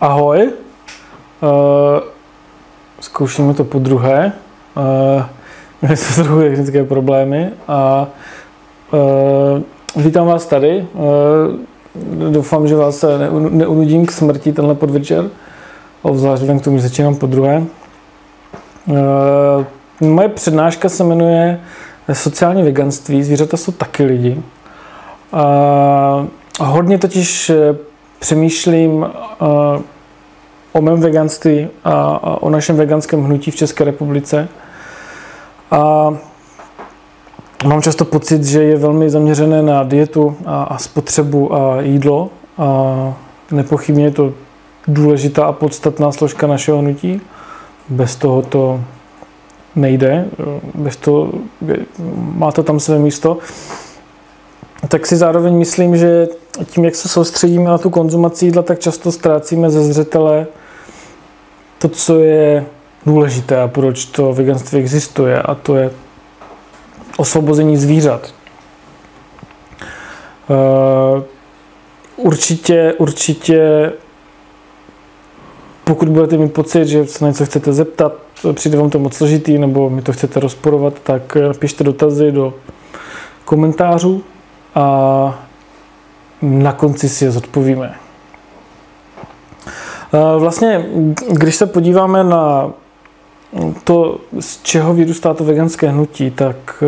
Ahoj. Zkoušíme to podruhé. Měli jsme trochu technické problémy. Vítám vás tady. Doufám, že vás se neunudím k smrti tenhle podvečer. Obzvlášť k tomu, že začínám podruhé. Moje přednáška se jmenuje Sociální veganství. Zvířata jsou taky lidi. Hodně totiž přemýšlím o mém veganství a o našem veganském hnutí v České republice. A mám často pocit, že je velmi zaměřené na dietu a spotřebu a jídlo. A nepochybně je to důležitá a podstatná složka našeho hnutí. Bez toho to nejde. Bez toho má to tam své místo. Tak si zároveň myslím, že tím, jak se soustředíme na tu konzumaci jídla, tak často ztrácíme ze zřetele to, co je důležité a proč to veganství existuje, a to je osvobození zvířat. Určitě, pokud budete mít pocit, že se něco chcete zeptat, přijde vám to moc složitý, nebo mi to chcete rozporovat, tak napište dotazy do komentářů a na konci si je zodpovíme. Vlastně, když se podíváme na to, z čeho vyrůstá to veganské hnutí, tak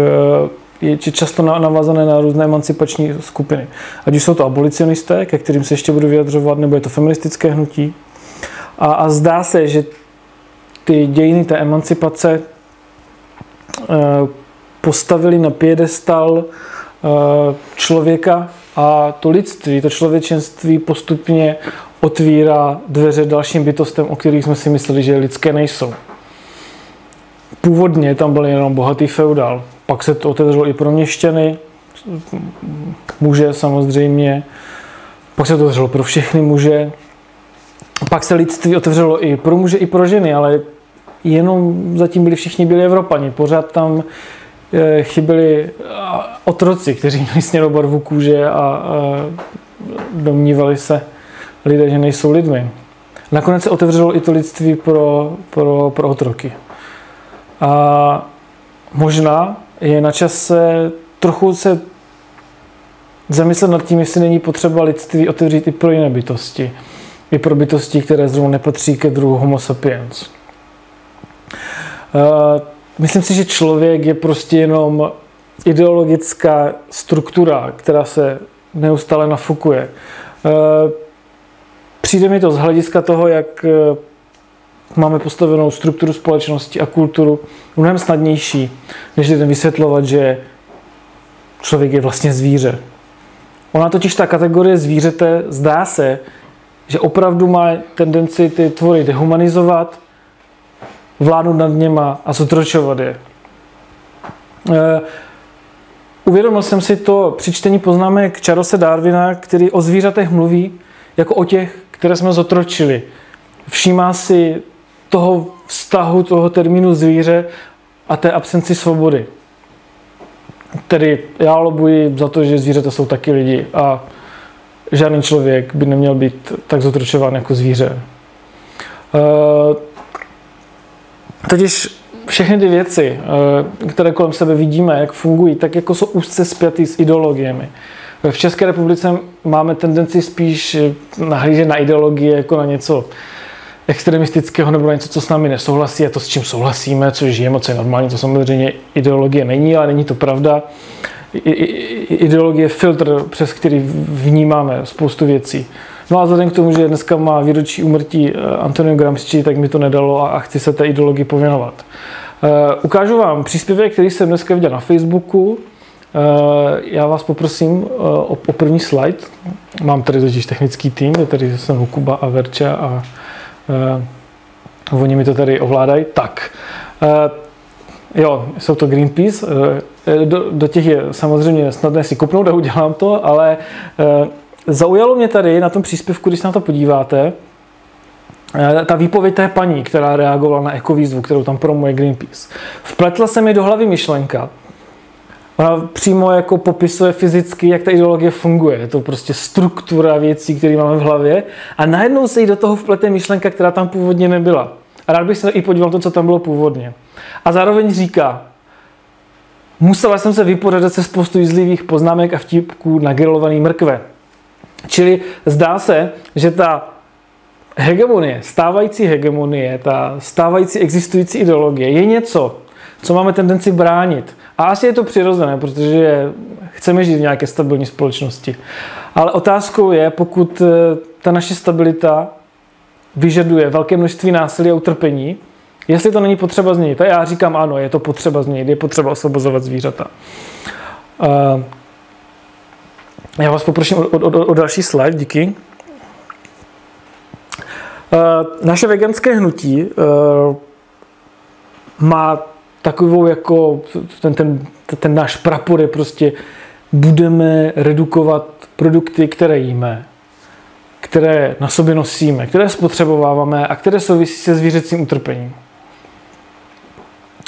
je často navázané na různé emancipační skupiny. Ať už jsou to abolicionisté, ke kterým se ještě budu vyjadřovat, nebo je to feministické hnutí. A zdá se, že ty dějiny té emancipace postavili na piedestal člověka a to lidství, to člověčenství postupně otvírá dveře dalším bytostem, o kterých jsme si mysleli, že lidské nejsou. Původně tam byl jenom bohatý feudál, pak se to otevřelo i pro měšťany, muže samozřejmě, pak se to otevřelo pro všechny muže, pak se lidství otevřelo i pro muže, i pro ženy, ale jenom zatím všichni byli Evropani, pořád tam chyběli otroci, kteří měli snědou barvu kůže a domnívali se lidé, že nejsou lidmi. Nakonec se otevřelo i to lidství pro otroky. A možná je na čase trochu se zamyslet nad tím, jestli není potřeba lidství otevřít i pro jiné bytosti. I pro bytosti, které zrovna nepatří ke druhu Homo sapiens. Myslím si, že člověk je prostě jenom ideologická struktura, která se neustále nafukuje. Přijde mi to z hlediska toho, jak máme postavenou strukturu společnosti a kulturu mnohem snadnější, než lidem vysvětlovat, že člověk je vlastně zvíře. Ona totiž ta kategorie zvířete, zdá se, že opravdu má tendenci ty tvory dehumanizovat, vládnout nad něma a zotročovat je. Uvědomil jsem si to při čtení poznámek Charlese Darwina, který o zvířatech mluví jako o těch, které jsme zotročili. Všímá si toho vztahu, toho termínu zvíře a té absenci svobody. Tedy já lobuji za to, že zvířata jsou taky lidi a žádný člověk by neměl být tak zotročován jako zvíře. Totiž všechny ty věci, které kolem sebe vidíme, jak fungují, tak jako jsou úzce spjaty s ideologiemi. V České republice máme tendenci spíš nahlížet na ideologie jako na něco extremistického nebo na něco, co s námi nesouhlasí, a to, s čím souhlasíme, co žijeme, co je normální, to samozřejmě ideologie není, ale není to pravda. Ideologie je filtr, přes který vnímáme spoustu věcí. No a vzhledem k tomu, že dneska má výročí úmrtí Antonio Gramsci, tak mi to nedalo a chci se té ideologii pověnovat. Ukážu vám příspěvek, který jsem dneska viděl na Facebooku. Já vás poprosím o první slide. Mám tady totiž technický tým, je tady jsem Kuba a Verča a oni mi to tady ovládají. Tak, jo, jsou to Greenpeace. Do těch je samozřejmě snadné si kopnout a udělám to, ale zaujalo mě tady na tom příspěvku, když se na to podíváte, ta výpověď té paní, která reagovala na ekovýzvu, kterou tam promuje Greenpeace. Vpletla se mi do hlavy myšlenka, Ona přímo jako popisuje fyzicky, jak ta ideologie funguje. Je to prostě struktura věcí, které máme v hlavě. A najednou se jí do toho vplete myšlenka, která tam původně nebyla. A rád bych se i podíval to, co tam bylo původně. A zároveň říká, musela jsem se vypořádat se spoustu jízlivých poznámek a vtipků na grilovaný mrkve. Čili zdá se, že ta hegemonie, ta stávající existující ideologie je něco, co máme tendenci bránit. A asi je to přirozené, protože chceme žít v nějaké stabilní společnosti. Ale otázkou je, pokud ta naše stabilita vyžaduje velké množství násilí a utrpení, jestli to není potřeba změnit. A já říkám ano, je to potřeba změnit, je potřeba osvobozovat zvířata. Já vás poprosím o další slide, díky. Naše veganské hnutí má takovou jako, ten náš prapor je prostě, budeme redukovat produkty, které jíme, které na sobě nosíme, které spotřebováváme a které souvisí se zvířecím utrpením.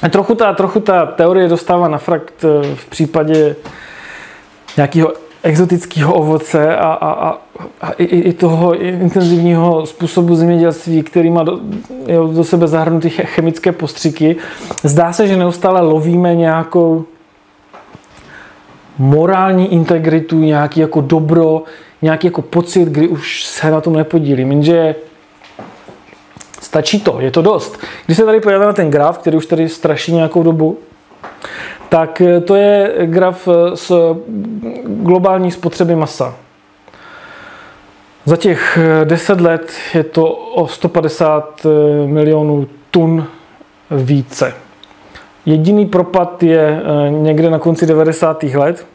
A trochu ta teorie dostává na frakt v případě nějakého exotického ovoce a i toho intenzivního způsobu zemědělství, který má do sebe zahrnuty chemické postřiky. Zdá se, že neustále lovíme nějakou morální integritu, nějaký jako dobro, nějaký jako pocit, kdy už se na tom nepodílím, jenže stačí to, je to dost. Když se tady podíváme na ten graf, který už tady straší nějakou dobu, tak to je graf z globální spotřeby masa. Za těch 10 let je to o 150 milionů tun více. Jediný propad je někde na konci 90. let.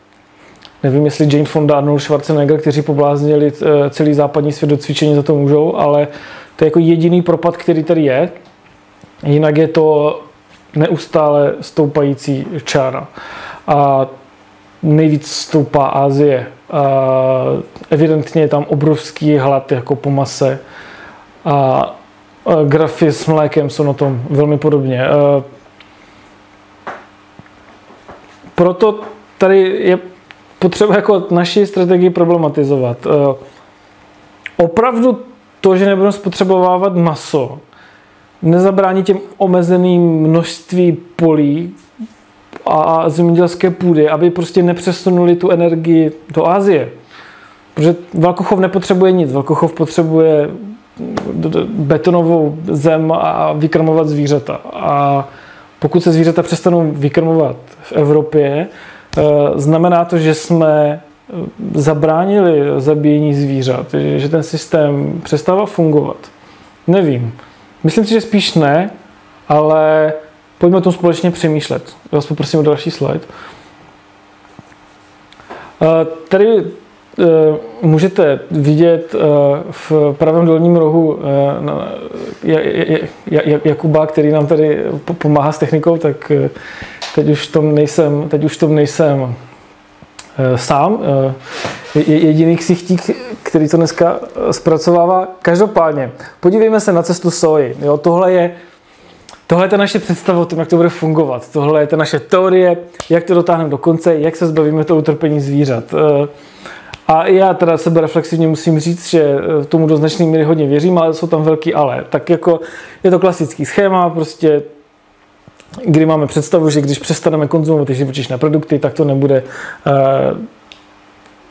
Nevím, jestli Jane Fonda a Arnold Schwarzenegger, kteří pobláznili celý západní svět do cvičení, za to můžou, ale to je jako jediný propad, který tady je. Jinak je to neustále stoupající čára. A nejvíc stoupá Asie. Evidentně je tam obrovský hlad jako po mase. A grafy s mlékem jsou na tom velmi podobně. Proto tady je potřeba jako naši strategii problematizovat. Opravdu to, že nebudeme spotřebovávat maso, nezabrání těm omezeným množství polí a zemědělské půdy, aby prostě nepřesunuli tu energii do Asie. Protože velkochov nepotřebuje nic. Velkochov potřebuje betonovou zem a vykrmovat zvířata. A pokud se zvířata přestanou vykrmovat v Evropě, znamená to, že jsme zabránili zabíjení zvířat, že ten systém přestává fungovat. Nevím. Myslím si, že spíš ne, ale pojďme o tom společně přemýšlet. Já vás poprosím o další slide. Tady můžete vidět v pravém dolním rohu Jakuba, který nám tady pomáhá s technikou, tak teď už v tom nejsem sám. Jediný ksichtík, který to dneska zpracovává. Každopádně, podívejme se na cestu soji. Jo, tohle je ta naše představa o tom, jak to bude fungovat. Tohle je ta naše teorie, jak to dotáhneme do konce, jak se zbavíme toho utrpení zvířat. A já teda sebereflexivně musím říct, že tomu do značné míry hodně věřím, ale jsou tam velký ale. Tak jako je to klasický schéma, prostě kdy máme představu, že když přestaneme konzumovat ty živočišné produkty, tak to nebude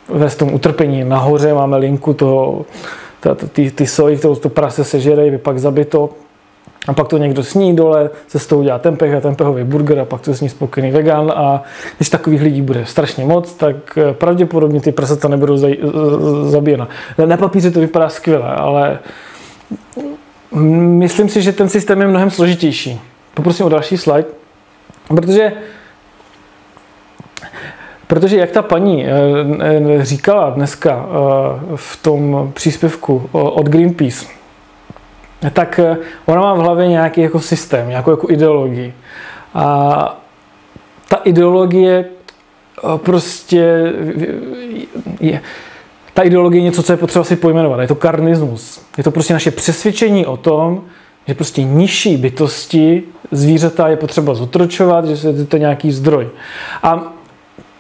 vést tomu utrpení. Nahoře máme linku toho, ty soji, kterou to prase sežere, je pak zabito. A pak to někdo sní dole, se s tou udělá tempeh a tempehový burger a pak to sní spokojený vegan. A když takových lidí bude strašně moc, tak pravděpodobně ty prasata nebudou zabíjena. Na papíře to vypadá skvěle, ale myslím si, že ten systém je mnohem složitější. Poprosím o další slide, protože jak ta paní říkala dneska v tom příspěvku od Greenpeace, tak ona má v hlavě nějaký jako systém, nějakou jako ideologii. A ta ideologie prostě je... Ta ideologie je něco, co je potřeba si pojmenovat. Je to karnismus. Je to prostě naše přesvědčení o tom, že prostě nižší bytosti, zvířata je potřeba zotročovat, že je to nějaký zdroj. A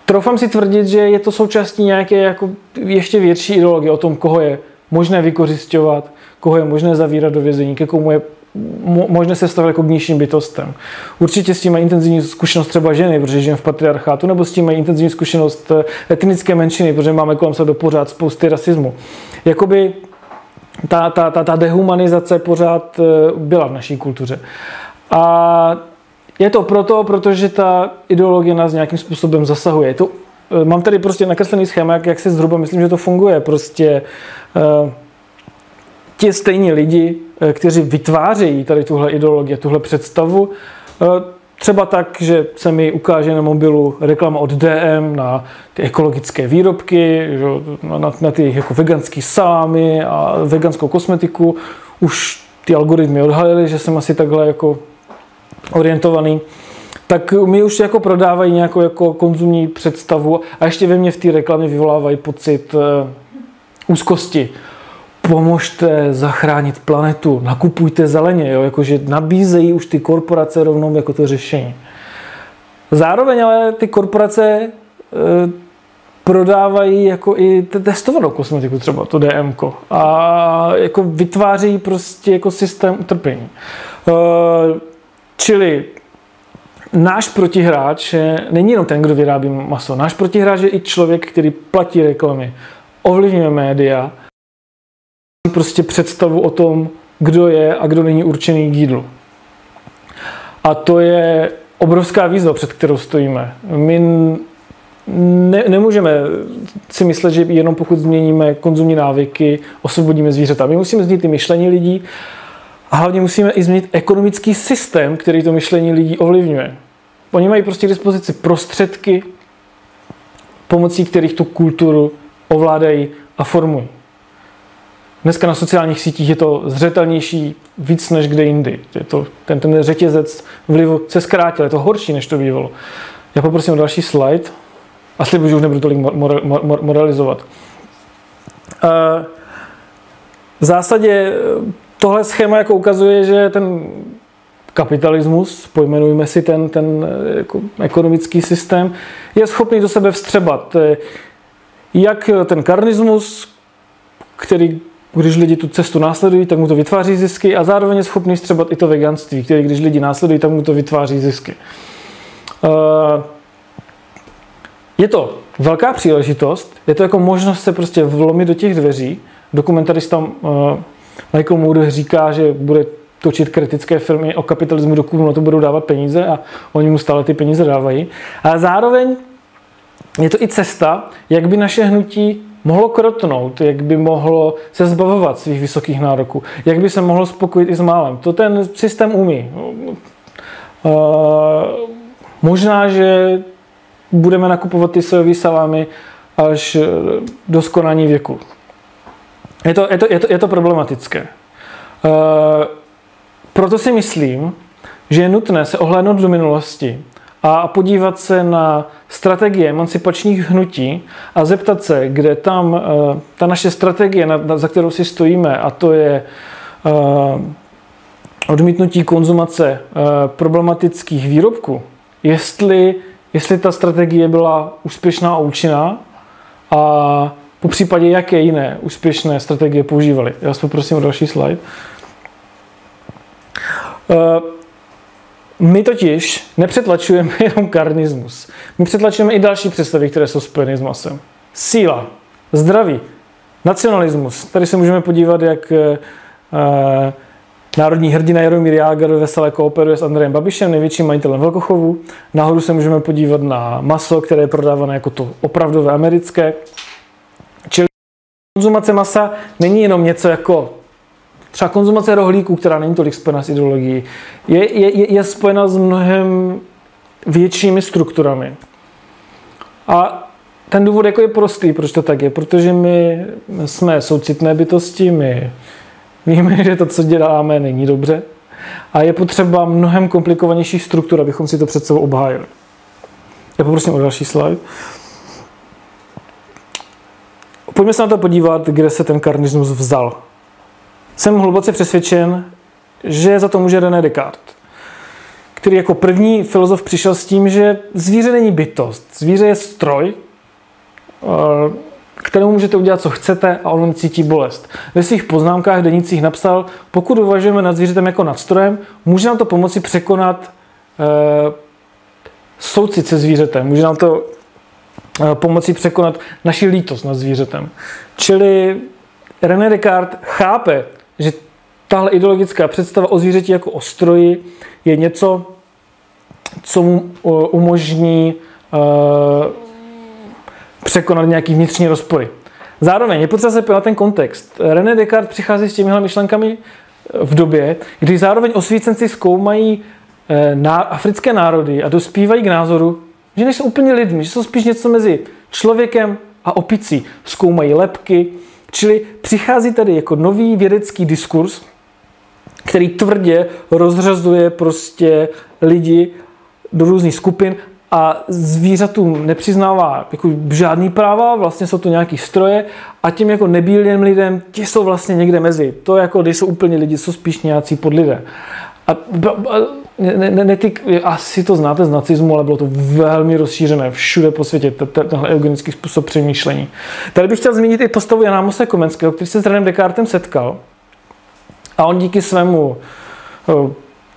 Troufám si tvrdit, že je to součástí nějaké jako ještě větší ideologie o tom, koho je možné vykořisťovat, koho je možné zavírat do vězení, ke komu je možné se stavit jako k nižším bytostem. Určitě s tím mají intenzivní zkušenost třeba ženy, protože žijeme v patriarchátu, nebo s tím mají intenzivní zkušenost etnické menšiny, protože máme kolem sebe pořád spousty rasismu. Jakoby ta dehumanizace pořád byla v naší kultuře. A je to proto, protože ta ideologie nás nějakým způsobem zasahuje. Mám tady prostě nakreslený schéma, jak si zhruba myslím, že to funguje. Prostě ti stejní lidi, kteří vytvářejí tady tuhle ideologii, tuhle představu, třeba tak, že se mi ukáže na mobilu reklama od DM na ty ekologické výrobky, na ty jako veganský salámy a veganskou kosmetiku. Už ty algoritmy odhalily, že jsem asi takhle jako orientovaný, tak mi už jako prodávají nějakou jako konzumní představu a ještě ve mně v té reklamě vyvolávají pocit úzkosti. Pomožte zachránit planetu, nakupujte zeleně, jo? Jakože nabízejí už ty korporace rovnou jako to řešení. Zároveň ale ty korporace prodávají jako i testovanou kosmetiku, třeba to DMko, a jako vytváří prostě jako systém utrpení. Čili náš protihráč není jenom ten, kdo vyrábí maso. Náš protihráč je i člověk, který platí reklamy, ovlivňuje média, prostě představu o tom, kdo je a kdo není určený k jídlu. A to je obrovská výzva, před kterou stojíme. My nemůžeme si myslet, že jenom pokud změníme konzumní návyky, osvobodíme zvířata. My musíme změnit i myšlení lidí, a hlavně musíme i změnit ekonomický systém, který to myšlení lidí ovlivňuje. Oni mají prostě k dispozici prostředky, pomocí kterých tu kulturu ovládají a formují. Dneska na sociálních sítích je to zřetelnější víc než kde jindy. Je to, ten řetězec vlivu se zkrátil, je to horší, než to bývalo. Já poprosím o další slide a slibuji, že už nebudu tolik moralizovat. V zásadě tohle schéma jako ukazuje, že ten kapitalismus, pojmenujme si ten jako ekonomický systém, je schopný do sebe vstřebat. Jak ten karnismus, který, když lidi tu cestu následují, tak mu to vytváří zisky, a zároveň je schopný vstřebat i to veganství, který, když lidi následují, tak mu to vytváří zisky. Je to velká příležitost, je to jako možnost se prostě vlomit do těch dveří. Dokumentarista Michael Moore říká, že bude točit kritické filmy o kapitalismu, dokud na to budou dávat peníze, a oni mu stále ty peníze dávají. A zároveň je to i cesta, jak by naše hnutí mohlo krotnout, jak by mohlo se zbavovat svých vysokých nároků, jak by se mohlo spokojit i s málem. To ten systém umí. Možná, že budeme nakupovat ty sojové salámy až do skonání věku. Je to problematické. Proto si myslím, že je nutné se ohlédnout do minulosti a podívat se na strategie emancipačních hnutí a zeptat se, kde tam ta naše strategie, za kterou si stojíme, a to je odmítnutí konzumace problematických výrobků, jestli ta strategie byla úspěšná a účinná, a popřípadě jaké jiné úspěšné strategie používali. Já vás poprosím o další slide. My totiž nepřetlačujeme jenom karnismus. My přetlačujeme i další představy, které jsou spojeny s masem. Síla, zdraví, nacionalismus. Tady se můžeme podívat, jak národní hrdina Jaromír Jágr veselé kooperuje s Andrejem Babišem, největším majitelem velkochovu. Nahoru se můžeme podívat na maso, které je prodávané jako to opravdové americké. Čili konzumace masa není jenom něco jako třeba konzumace rohlíků, která není tolik spojena s ideologií, je spojena s mnohem většími strukturami. A ten důvod jako je prostý, proč to tak je, protože my jsme soucitné bytosti, my víme, že to, co děláme, není dobře, a je potřeba mnohem komplikovanější struktura, abychom si to před sebou obhájili. Já poprosím o další slide. Pojďme se na to podívat, kde se ten karnismus vzal. Jsem hluboce přesvědčen, že za to může René Descartes, který jako první filozof přišel s tím, že zvíře není bytost, zvíře je stroj, kterému můžete udělat, co chcete, a on cítí bolest. Ve svých poznámkách denících napsal, pokud uvažujeme nad zvířetem jako nad strojem, může nám to pomoci překonat soucit se zvířetem, může nám to pomoci překonat naši lítost nad zvířetem. Čili René Descartes chápe, že tahle ideologická představa o zvířeti jako o stroji je něco, co mu umožní překonat nějaký vnitřní rozpory. Zároveň je potřeba se na ten kontext. René Descartes přichází s těmihle myšlenkami v době, kdy zároveň osvícenci zkoumají africké národy a dospívají k názoru, že nejsou úplně lidmi, že jsou spíš něco mezi člověkem a opicí. Zkoumají lebky, čili přichází tady jako nový vědecký diskurs, který tvrdě rozřazuje prostě lidi do různých skupin a zvířatům nepřiznává jako žádný práva, vlastně jsou to nějaký stroje a těm jako nebílým lidem, ti jsou vlastně někde mezi. To jako nejsou úplně lidi, jsou spíš nějací podlidé. Asi to znáte z nacismu, ale bylo to velmi rozšířené všude po světě, tenhle eugenický způsob přemýšlení. Tady bych chtěl zmínit i postavu Jana Amose Komenského, který se s Renem Descartem setkal. A on díky svému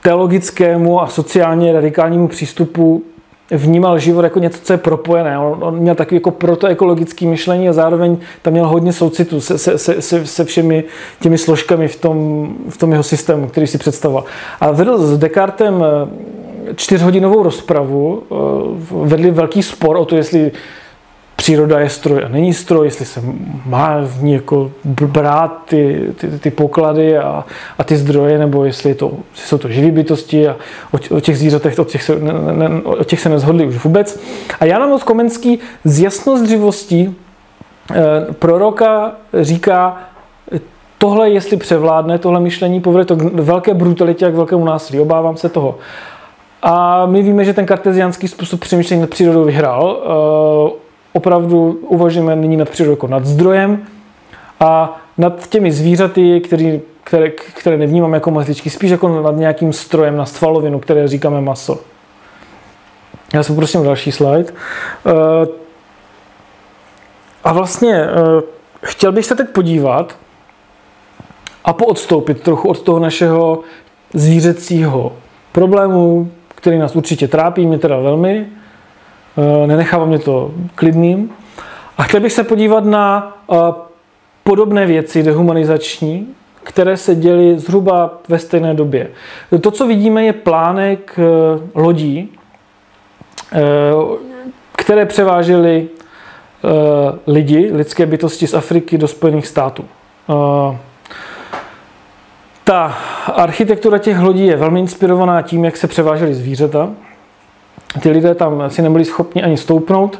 teologickému a sociálně radikálnímu přístupu vnímal život jako něco, co je propojené. On měl takový jako protoekologický myšlení a zároveň tam měl hodně soucitu se všemi těmi složkami v tom jeho systému, který si představoval. A vedl s Descartem 4hodinovou rozpravu, vedli velký spor o to, jestli příroda je stroj a není stroj, jestli se má v ní jako brát ty poklady a ty zdroje, nebo jestli jsou to živé bytosti, a o těch zvířatech, o těch se nezhodli už vůbec. A Jan Amos Komenský s jasnozřivostí proroka říká, tohle jestli převládne, tohle myšlení povede to k velké brutalitě a k velkému násilí, obávám se toho. A my víme, že ten karteziánský způsob přemýšlení nad přírodou vyhrál. Opravdu uvažujeme nyní nad přírodou jako nad zdrojem a nad těmi zvířaty, které nevnímám jako mazlíčky, spíš jako nad nějakým strojem na svalovinu, které říkáme maso. Já se poprosím o další slide. A vlastně chtěl bych se teď podívat a poodstoupit trochu od toho našeho zvířecího problému, který nás určitě trápí, mě teda velmi. Nenechávám mě to klidným. A chtěl bych se podívat na podobné věci dehumanizační, které se děly zhruba ve stejné době. To, co vidíme, je plánek lodí, které převážely lidi, lidské bytosti z Afriky do Spojených států. Ta architektura těch lodí je velmi inspirovaná tím, jak se převážely zvířata. Ty lidé tam si nebyli schopni ani stoupnout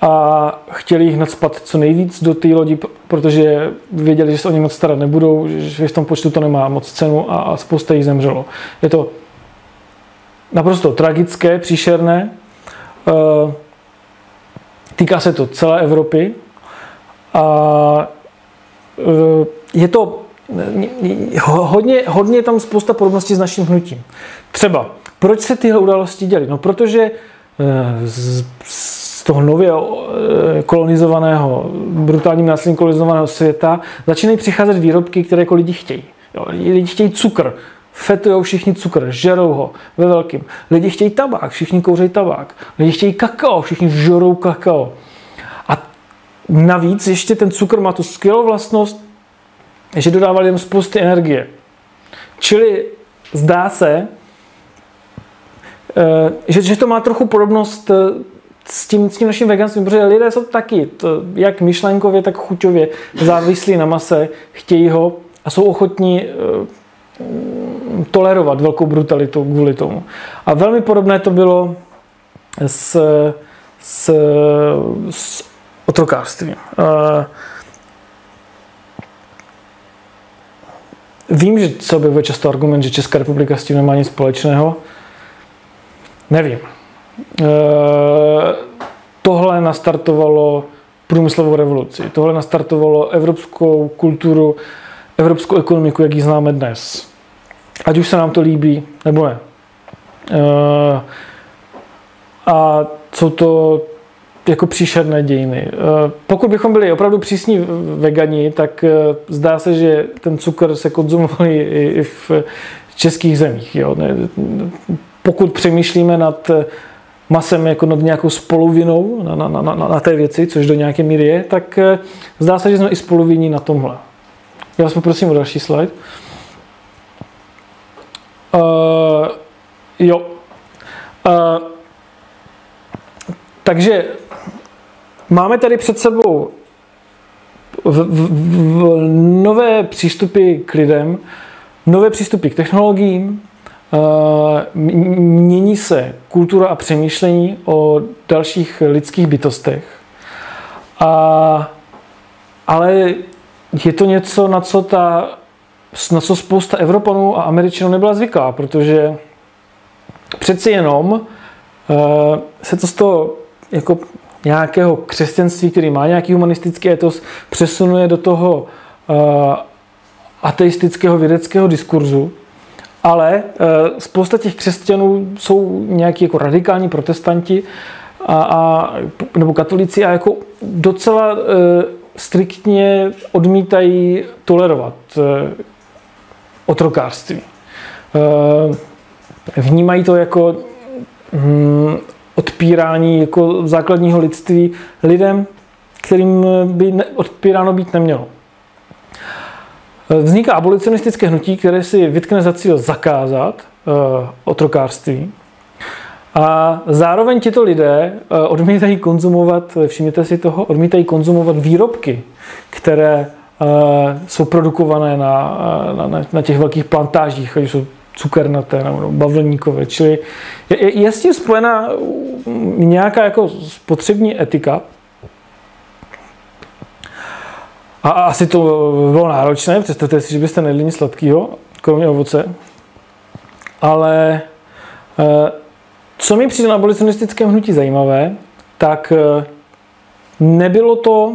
a chtěli jich nadspat co nejvíc do té lodi, protože věděli, že se o ně moc starat nebudou, že v tom počtu to nemá moc cenu a spousta jich zemřelo. Je to naprosto tragické, příšerné. Týká se to celé Evropy a je to hodně tam spousta podobností s naším hnutím. Třeba proč se tyhle události děly? No, protože z toho nově kolonizovaného, brutálním násilím kolonizovaného světa začínají přicházet výrobky, které jako lidi chtějí. Jo, lidi chtějí cukr, fetujou všichni cukr, žerou ho ve velkým. Lidi chtějí tabák, všichni kouřejí tabák. Lidi chtějí kakao, všichni žerou kakao. A navíc ještě ten cukr má tu skvělou vlastnost, že dodává lidem spousty energie. Čili zdá se, že to má trochu podobnost s tím naším veganstvím, protože lidé jsou taky, jak myšlenkově, tak chuťově závislí na mase, chtějí ho a jsou ochotní tolerovat velkou brutalitu kvůli tomu. A velmi podobné to bylo s otrokářstvím. Vím, že se objevuje často argument, že Česká republika s tím nemá nic společného. Nevím. Tohle nastartovalo průmyslovou revoluci. Tohle nastartovalo evropskou kulturu, evropskou ekonomiku, jak ji známe dnes. Ať už se nám to líbí, nebo ne. A co to jako příšerné dějiny. Pokud bychom byli opravdu přísní vegani, tak zdá se, že ten cukr se konzumoval i v českých zemích. Jo? Pokud přemýšlíme nad masem jako nad nějakou spoluvinou na té věci, což do nějaké míry je, tak zdá se, že jsme i spoluvinní na tomhle. Já vás poprosím o další slide. Takže máme tady před sebou nové přístupy k lidem, nové přístupy k technologiím, mění se kultura a přemýšlení o dalších lidských bytostech, ale je to něco, na co spousta Evropanů a Američanů nebyla zvyklá, protože přeci jenom se to z toho jako nějakého křesťanství, který má nějaký humanistický etos, přesunuje do toho ateistického vědeckého diskurzu, ale spousta těch křesťanů jsou nějaký jako radikální protestanti nebo katolíci a jako docela striktně odmítají tolerovat otrokářství. Vnímají to jako odpírání jako základního lidství lidem, kterým by odpíráno být nemělo. Vzniká abolicionistické hnutí, které si vytkne za cíl zakázat otrokářství. A zároveň tito lidé odmítají konzumovat, všimněte si toho, odmítají konzumovat výrobky, které jsou produkované na těch velkých plantážích, ať jsou cukernaté nebo bavlníkové, čili je s tím spojená nějaká jako spotřební etika. A asi to bylo náročné, představte si, že byste nejedli nic sladkého, kromě ovoce. Ale co mi přijde na abolicionistickém hnutí zajímavé, tak nebylo to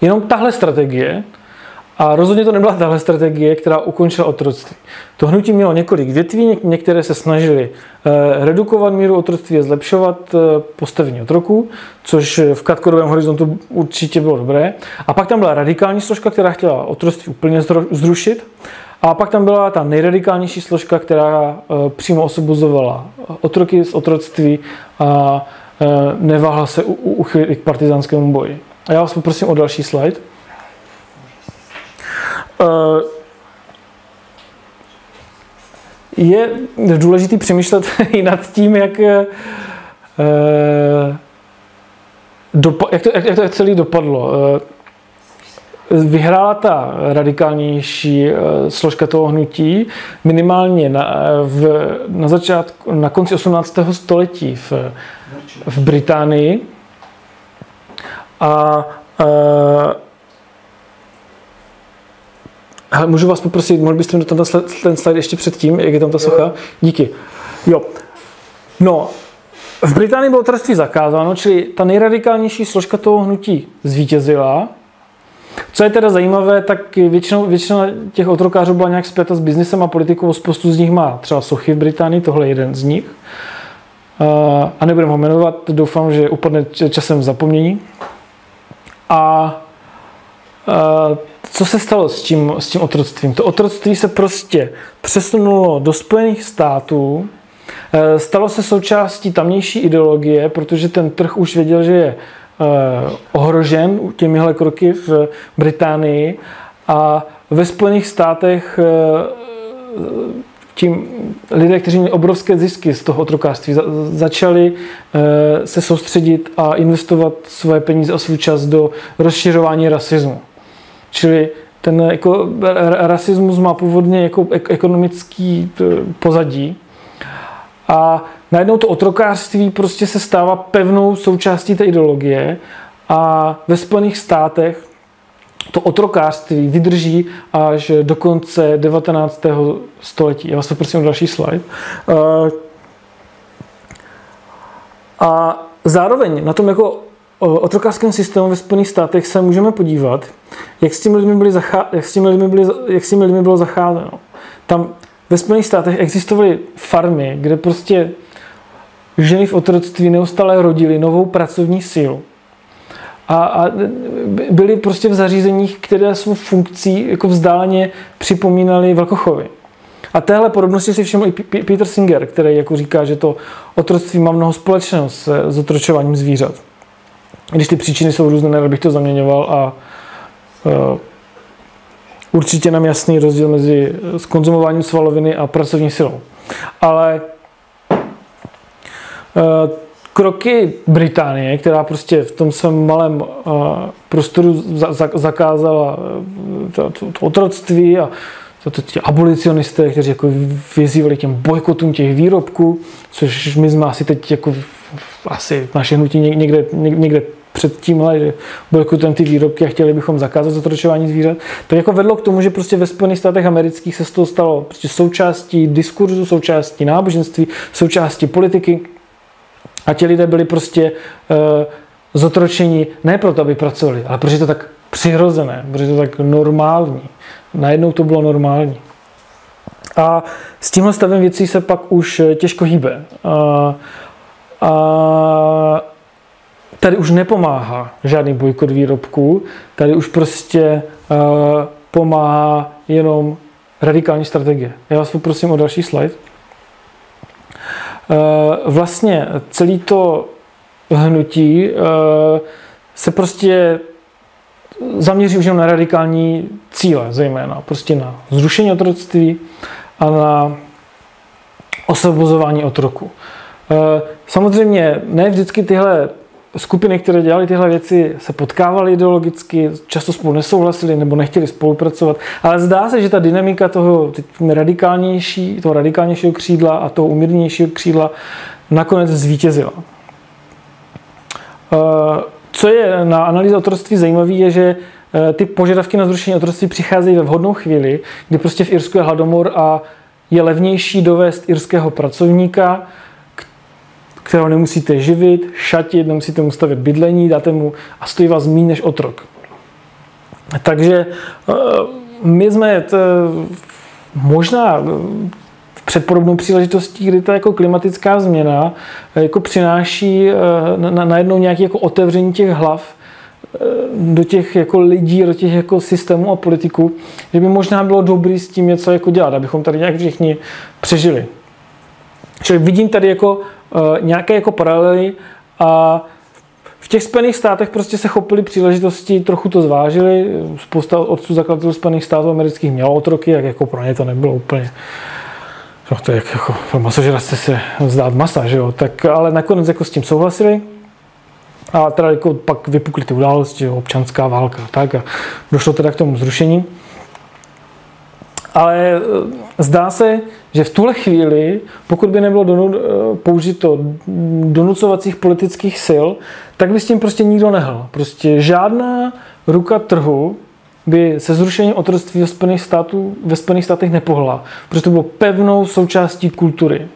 jenom tahle strategie, a rozhodně to nebyla tahle strategie, která ukončila otroctví. To hnutí mělo několik větví, některé se snažily redukovat míru otroctví a zlepšovat postavení otroků, což v krátkodobém horizontu určitě bylo dobré. A pak tam byla radikální složka, která chtěla otroctví úplně zrušit. A pak tam byla ta nejradikálnější složka, která přímo osobozovala otroky z otroctví a neváhla se uchylit k partizánskému boji. A já vás poprosím o další slide. Je důležité přemýšlet i nad tím, jak to celé dopadlo. Vyhrála ta radikálnější složka toho hnutí minimálně na konci 18. století v Británii. Ale můžu vás poprosit, mohl byste mi do ten slide ještě předtím, jak je tam ta socha? Díky. Jo. No, v Británii bylo otroctví zakázáno, čili ta nejradikálnější složka toho hnutí zvítězila. Co je teda zajímavé, tak většina těch otrokářů byla nějak spjata s biznesem a politikou, spoustu z nich má třeba sochy v Británii, tohle je jeden z nich. A nebudem ho jmenovat, doufám, že upadne časem v zapomnění. Co se stalo s tím otroctvím? To otroctví se prostě přesunulo do Spojených států, stalo se součástí tamnější ideologie, protože ten trh už věděl, že je ohrožen těmihle kroky v Británii a ve Spojených státech tím lidé, kteří měli obrovské zisky z toho otrokářství, začali se soustředit a investovat své peníze a svůj čas do rozšiřování rasismu. Čili ten jako rasismus má původně jako ekonomický pozadí a najednou to otrokářství prostě se stává pevnou součástí té ideologie a ve Spojených státech to otrokářství vydrží až do konce 19. století. Já vás poprosím o další slide. A zároveň na tom jako otrokářském systému ve Spojených státech se můžeme podívat, jak s těmi lidmi bylo zacházeno. Tam Ve Spojených státech existovaly farmy, kde prostě ženy v otroctví neustále rodily novou pracovní sílu. A byly prostě v zařízeních, které svou funkcí jako vzdáleně připomínaly velkochovy. A téhle podobnosti si všiml i Peter Singer, který jako říká, že to otroctví má mnoho společného s otročováním zvířat. Když ty příčiny jsou různé, nerad bych to zaměňoval a určitě nám jasný rozdíl mezi konzumováním svaloviny a pracovní silou. Ale kroky Británie, která prostě v tom svém malém prostoru zakázala to otroctví a ti abolicionisté, kteří jako vyzývali těm bojkotům těch výrobků, což my jsme asi teď jako asi naše hnutí někde před tímhle, že bojkotujeme ty výrobky a chtěli bychom zakázat zatročování zvířat, tak jako vedlo k tomu, že prostě ve Spojených státech amerických se z toho stalo prostě součástí diskurzu, součástí náboženství, součástí politiky a ti lidé byli prostě zotročeni ne proto, aby pracovali, ale protože to tak přirozené, protože to tak normální. Najednou to bylo normální. A s tímhle stavem věcí se pak už těžko hýbe. A tady už nepomáhá žádný bojkot výrobků, tady už prostě pomáhá jenom radikální strategie. Já vás poprosím o další slide. Vlastně celé to hnutí se prostě zaměří už jenom na radikální cíle, zejména prostě na zrušení otroctví a na osvobozování otroku. Samozřejmě ne vždycky tyhle skupiny, které dělaly tyhle věci, se potkávaly ideologicky, často spolu nesouhlasili nebo nechtěli spolupracovat, ale zdá se, že ta dynamika toho radikálnějšího křídla a toho umírnějšího křídla nakonec zvítězila. Co je na analýze otroctví zajímavé, je, že ty požadavky na zrušení otroctví přicházejí ve vhodnou chvíli, kdy prostě v Irsku je hladomor a je levnější dovést irského pracovníka, kterého nemusíte živit, šatit, nemusíte mu stavět bydlení, dáte mu a stojí vás míň než otrok. Takže my jsme možná před podobnou příležitostí, kdy ta jako klimatická změna jako přináší najednou nějaké jako otevření těch hlav do těch jako lidí, do těch jako systémů a politiků, že by možná bylo dobré s tím něco jako dělat, abychom tady nějak všichni přežili. Čili vidím tady jako nějaké jako paralely a v těch Spojených státech prostě se chopili příležitosti, trochu to zvážili, spousta otců zakladatelů Spojených států amerických mělo otroky, tak jako pro ně to nebylo úplně. No to je jako pro masožrace se vzdát masa, že jo, tak ale nakonec jako s tím souhlasili a teda jako pak vypukly ty události, jo? Občanská válka tak a došlo teda k tomu zrušení. Ale zdá se, že v tuhle chvíli, pokud by nebylo použito donucovacích politických sil, tak by s tím prostě nikdo nehl. Prostě žádná ruka trhu by se zrušením otroctví ve Spojených státech nepohla, protože to bylo pevnou součástí kultury.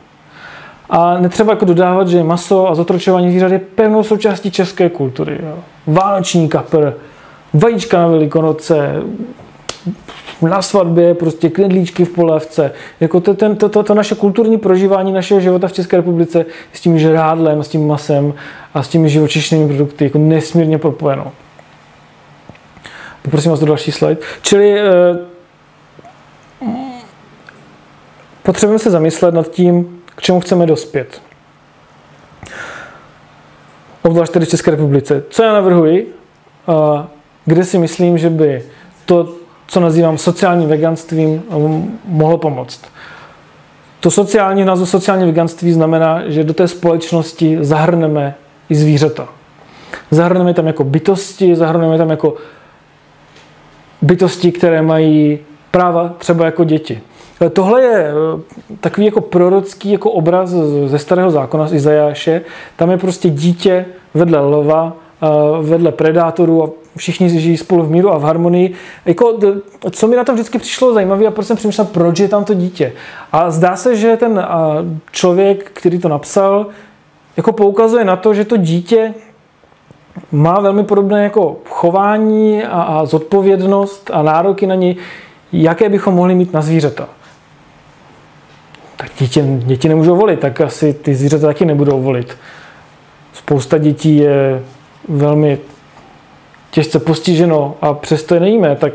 A netřeba jako dodávat, že maso a zotročování zvířat je pevnou součástí české kultury. Vánoční kapr, vajíčka na Velikonoce, na svatbě, prostě knedlíčky v polévce. Jako to naše kulturní prožívání našeho života v České republice s tím žrádlem, s tím masem a s těmi živočišnými produkty jako nesmírně propojeno. Poprosím vás do další slide. Čili potřebujeme se zamyslet nad tím, k čemu chceme dospět. Obzvlášť tedy v České republice. Co já navrhuji? Kde si myslím, že by to, co nazývám sociálním veganstvím, mohlo pomoct. To sociální, v názvu sociální veganství znamená, že do té společnosti zahrneme i zvířata. Zahrneme tam jako bytosti, zahrneme tam jako bytosti, které mají práva třeba jako děti. Tohle je takový jako prorocký jako obraz ze Starého zákona z Izajáše. Tam je prostě dítě vedle lva, vedle predátorů a všichni žijí spolu v míru a v harmonii. Jako, co mi na tom vždycky přišlo zajímavé a proč jsem přemýšlel, proč je tam to dítě. A zdá se, že ten člověk, který to napsal, jako poukazuje na to, že to dítě má velmi podobné jako chování a zodpovědnost a nároky na něj, jaké bychom mohli mít na zvířata. tak děti nemůžou volit, tak asi ty zvířata taky nebudou volit. Spousta dětí je velmi těžce postiženo a přesto je nejíme, tak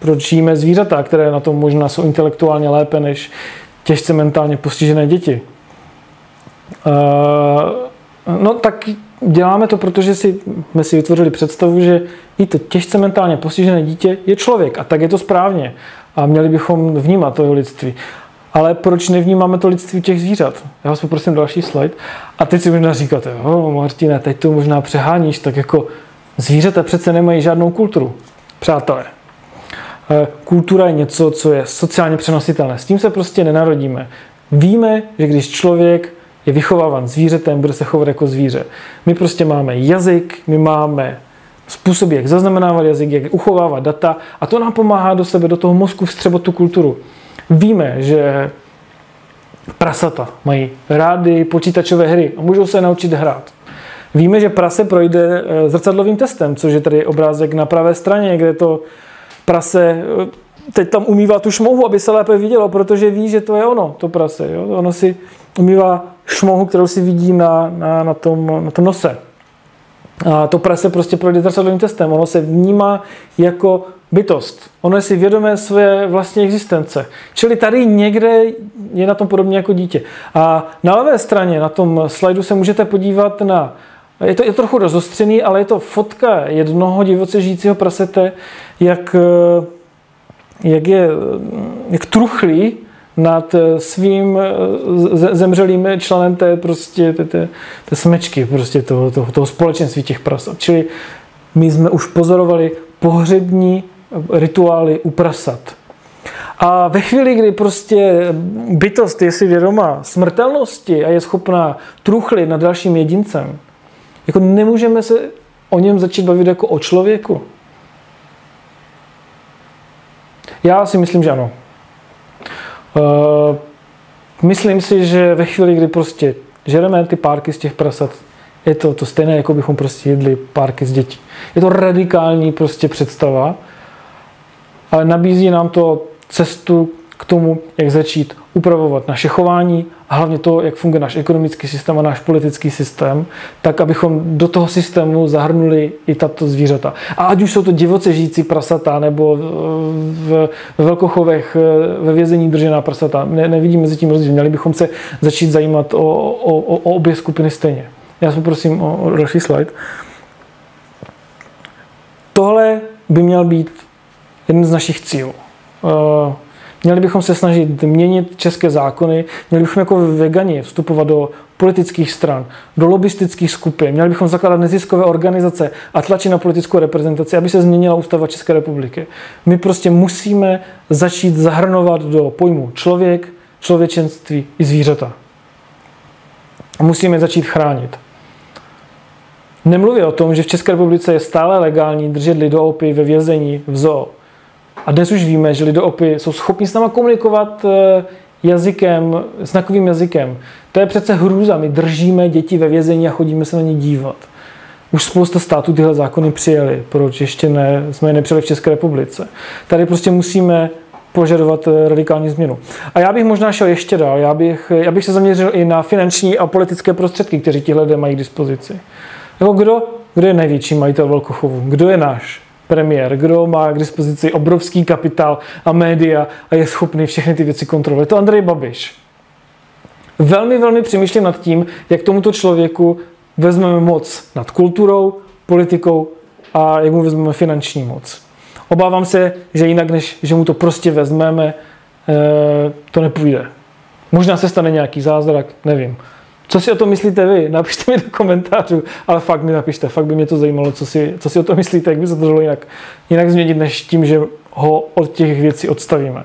proč jíme zvířata, které na tom možná jsou intelektuálně lépe než těžce mentálně postižené děti. No tak děláme to, protože jsme si vytvořili představu, že i to těžce mentálně postižené dítě je člověk a tak je to správně a měli bychom vnímat to lidství. Ale proč nevnímáme to lidství těch zvířat? Já vás poprosím další slide. A teď si možná říkáte, Martine, teď to možná přeháníš, tak jako zvířata přece nemají žádnou kulturu. Přátelé, kultura je něco, co je sociálně přenositelné. S tím se prostě nenarodíme. Víme, že když člověk je vychováván zvířetem, bude se chovat jako zvíře. My prostě máme jazyk, my máme způsoby, jak zaznamenávat jazyk, jak uchovávat data a to nám pomáhá do sebe, do toho mozku vstřebat tu kulturu. Víme, že prasata mají rády počítačové hry a můžou se naučit hrát. Víme, že prase projde zrcadlovým testem, což je tady obrázek na pravé straně, kde to prase teď tam umývá tu šmouhu, aby se lépe vidělo, protože ví, že to je ono, to prase. Jo? Ono si umývá šmouhu, kterou si vidí na tom nose. A to prase prostě projde zrcadlovým testem. Ono se vnímá jako bytost. Ono je si vědomé své vlastní existence. Čili tady někde je na tom podobně jako dítě. A na levé straně, na tom slajdu se můžete podívat na... Je to trochu rozostřený, ale je to fotka jednoho divoce žijícího prasete, jak truchlí nad svým zemřelým členem té smečky, prostě toho společenství těch prasat. Čili my jsme už pozorovali pohřební rituály u prasat. A ve chvíli, kdy prostě bytost je si vědomá smrtelnosti a je schopná truchlit nad dalším jedincem, jako nemůžeme se o něm začít bavit jako o člověku. Já si myslím, že ano. Myslím si, že ve chvíli, kdy prostě žereme ty párky z těch prasat, je to stejné, jako bychom prostě jedli párky z dětí. Je to radikální prostě představa, ale nabízí nám to cestu k tomu, jak začít upravovat naše chování a hlavně to, jak funguje náš ekonomický systém a náš politický systém, tak abychom do toho systému zahrnuli i tato zvířata. A ať už jsou to divoce žijící prasata nebo ve velkochovech ve vězení držená prasata, nevidím mezi tím rozdíl. Měli bychom se začít zajímat o obě skupiny stejně. Já vás poprosím o další slide. Tohle by měl být jeden z našich cílů. Měli bychom se snažit měnit české zákony, měli bychom jako vegani vstupovat do politických stran, do lobbystických skupin, měli bychom zakládat neziskové organizace a tlačit na politickou reprezentaci, aby se změnila ústava České republiky. My prostě musíme začít zahrnovat do pojmu člověk, člověčenství i zvířata. A musíme začít chránit. Nemluví o tom, že v České republice je stále legální držet lidoopy ve vězení, v zoo. A dnes už víme, že lidoopy jsou schopni s náma komunikovat jazykem, znakovým jazykem. To je přece hrůza. My držíme děti ve vězení a chodíme se na ně dívat. Už spousta států tyhle zákony přijeli. Proč ještě jsme je nepřijeli v České republice? Tady prostě musíme požadovat radikální změnu. A já bych možná šel ještě dál. Já bych se zaměřil i na finanční a politické prostředky, které tihle lidé mají k dispozici. Jako kdo je největší majitel velkochovu? Kdo je náš premiér? Kdo má k dispozici obrovský kapitál a média a je schopný všechny ty věci kontrolovat? To Andrej Babiš. Velmi, velmi přemýšlím nad tím, jak tomuto člověku vezmeme moc nad kulturou, politikou a jak mu vezmeme finanční moc. Obávám se, že jinak, než že mu to prostě vezmeme, to nepůjde. Možná se stane nějaký zázrak, nevím. Co si o tom myslíte vy? Napište mi do komentářů, ale fakt mi napište, fakt by mě to zajímalo, co si o tom myslíte, jak by se to dalo jinak změnit, než tím, že ho od těch věcí odstavíme.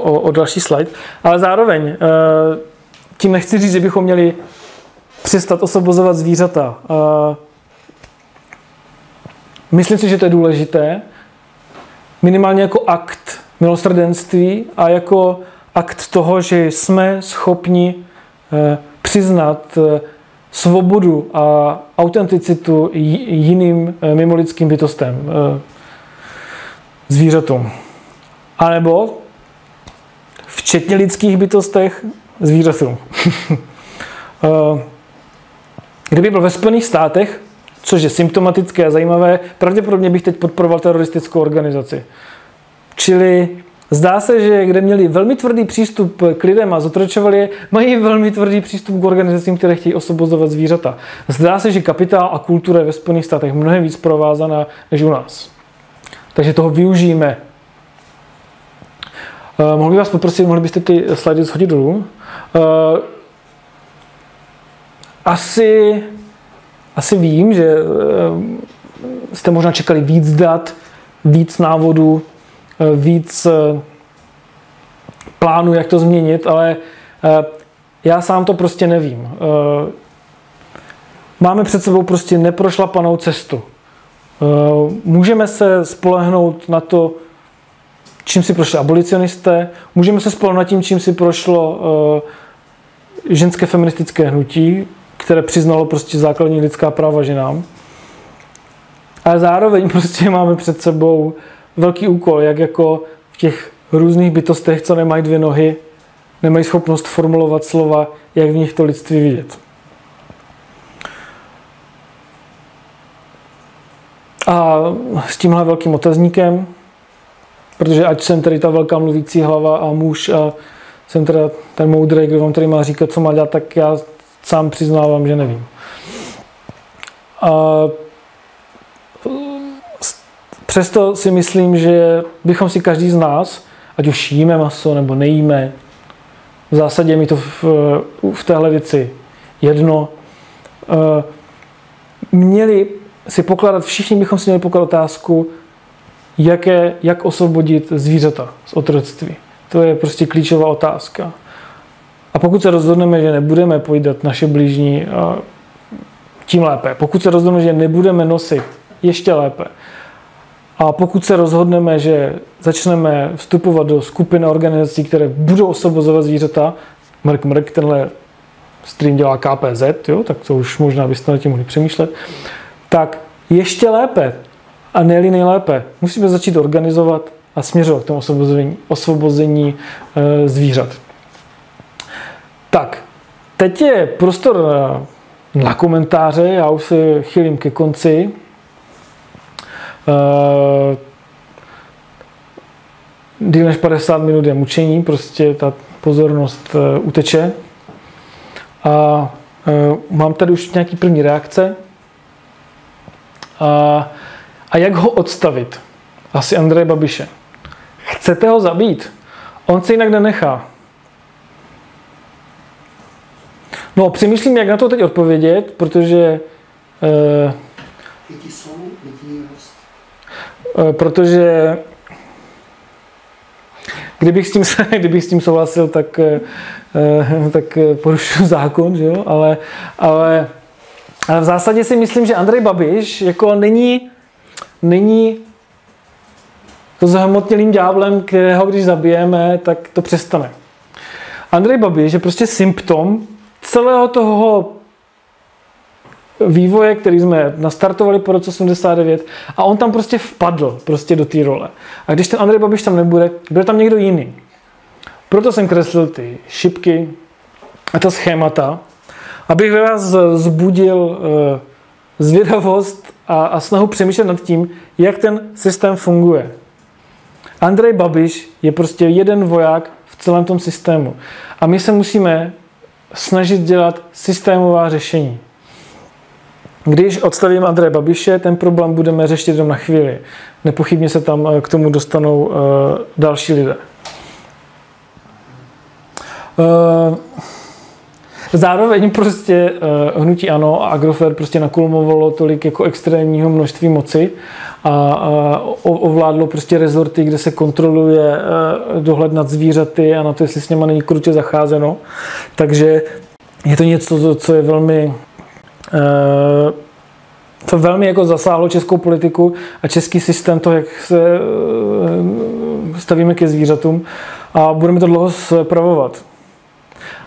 O další slide, ale zároveň tím nechci říct, že bychom měli přestat osobozovat zvířata. Myslím si, že to je důležité, minimálně jako akt milosrdenství a jako akt toho, že jsme schopni přiznat svobodu a autenticitu jiným mimolidským bytostem, zvířatům. A nebo včetně lidských bytostech, zvířatů. Kdyby byl ve Spojených státech, což je symptomatické a zajímavé, pravděpodobně bych teď podporoval teroristickou organizaci. Čili zdá se, že kde měli velmi tvrdý přístup k lidem a zotročovali je, mají velmi tvrdý přístup k organizacím, které chtějí osobozovat zvířata. Zdá se, že kapitál a kultura je ve Spojených státech mnohem víc provázaná než u nás. Takže toho využijeme. Mohl bych vás poprosit, mohli byste ty slidy shodit dolů? Asi vím, že jste možná čekali víc dat, víc návodů, víc plánů, jak to změnit, ale já sám to prostě nevím. Máme před sebou prostě neprošlapanou cestu. Můžeme se spolehnout na to, čím si prošli abolicionisté, můžeme se spolehnout na tím, čím si prošlo ženské feministické hnutí, které přiznalo prostě základní lidská práva ženám. Ale zároveň prostě máme před sebou velký úkol, jak jako v těch různých bytostech, co nemají dvě nohy, nemají schopnost formulovat slova, jak v nich to lidství vidět. A s tímhle velkým otazníkem, protože ať jsem tady ta velká mluvící hlava a muž a jsem teda ten moudrý, kdo vám tady má říkat, co má dělat, tak já sám přiznávám, že nevím. A přesto si myslím, že bychom si každý z nás, ať už jíme maso nebo nejíme, v zásadě mi to v téhle věci jedno, měli si pokládat, všichni bychom si měli pokládat otázku, jak osvobodit zvířata z otroctví. To je prostě klíčová otázka. A pokud se rozhodneme, že nebudeme pojídat naše blížní, tím lépe. Pokud se rozhodneme, že nebudeme nosit, ještě lépe. A pokud se rozhodneme, že začneme vstupovat do skupin organizací, které budou osobozovat zvířata, mrk, tenhle stream dělá KPZ, jo, tak to už možná byste na tím mohli přemýšlet, tak ještě lépe, a ne-li nejlépe, musíme začít organizovat a směřovat k tomu osvobození zvířat. Tak, teď je prostor na komentáře, já už se chýlím ke konci. Díl než 50 minut je mučení, prostě ta pozornost uteče. A mám tady už nějaký první reakce. A jak ho odstavit? Asi Andreje Babiše. Chcete ho zabít? On se jinak nenechá. No, přemýšlím, jak na to teď odpovědět, protože kdybych s tím souhlasil, tak porušuju zákon, že jo? Ale v zásadě si myslím, že Andrej Babiš jako není to zahmotnělým ďáblem, kterého když zabijeme, tak to přestane. Andrej Babiš je prostě symptom celého toho vývoje, který jsme nastartovali po roce 89, a on tam prostě vpadl prostě do té role. A když ten Andrej Babiš tam nebude, bude tam někdo jiný. Proto jsem kreslil ty šipky a ta schémata, abych ve vás vzbudil zvědavost a snahu přemýšlet nad tím, jak ten systém funguje. Andrej Babiš je prostě jeden voják v celém tom systému. A my se musíme snažit dělat systémová řešení. Když odstavím Andreje Babiše, ten problém budeme řešit jenom na chvíli. Nepochybně se tam k tomu dostanou další lidé. Zároveň prostě hnutí ANO a Agrofer prostě nakulumovalo tolik jako extrémního množství moci a ovládlo prostě rezorty, kde se kontroluje dohled nad zvířaty a na to, jestli s něma není krutě zacházeno. Takže je to něco, co je velmi jako zasáhlo českou politiku a český systém toho, jak se stavíme ke zvířatům, a budeme to dlouho spravovat.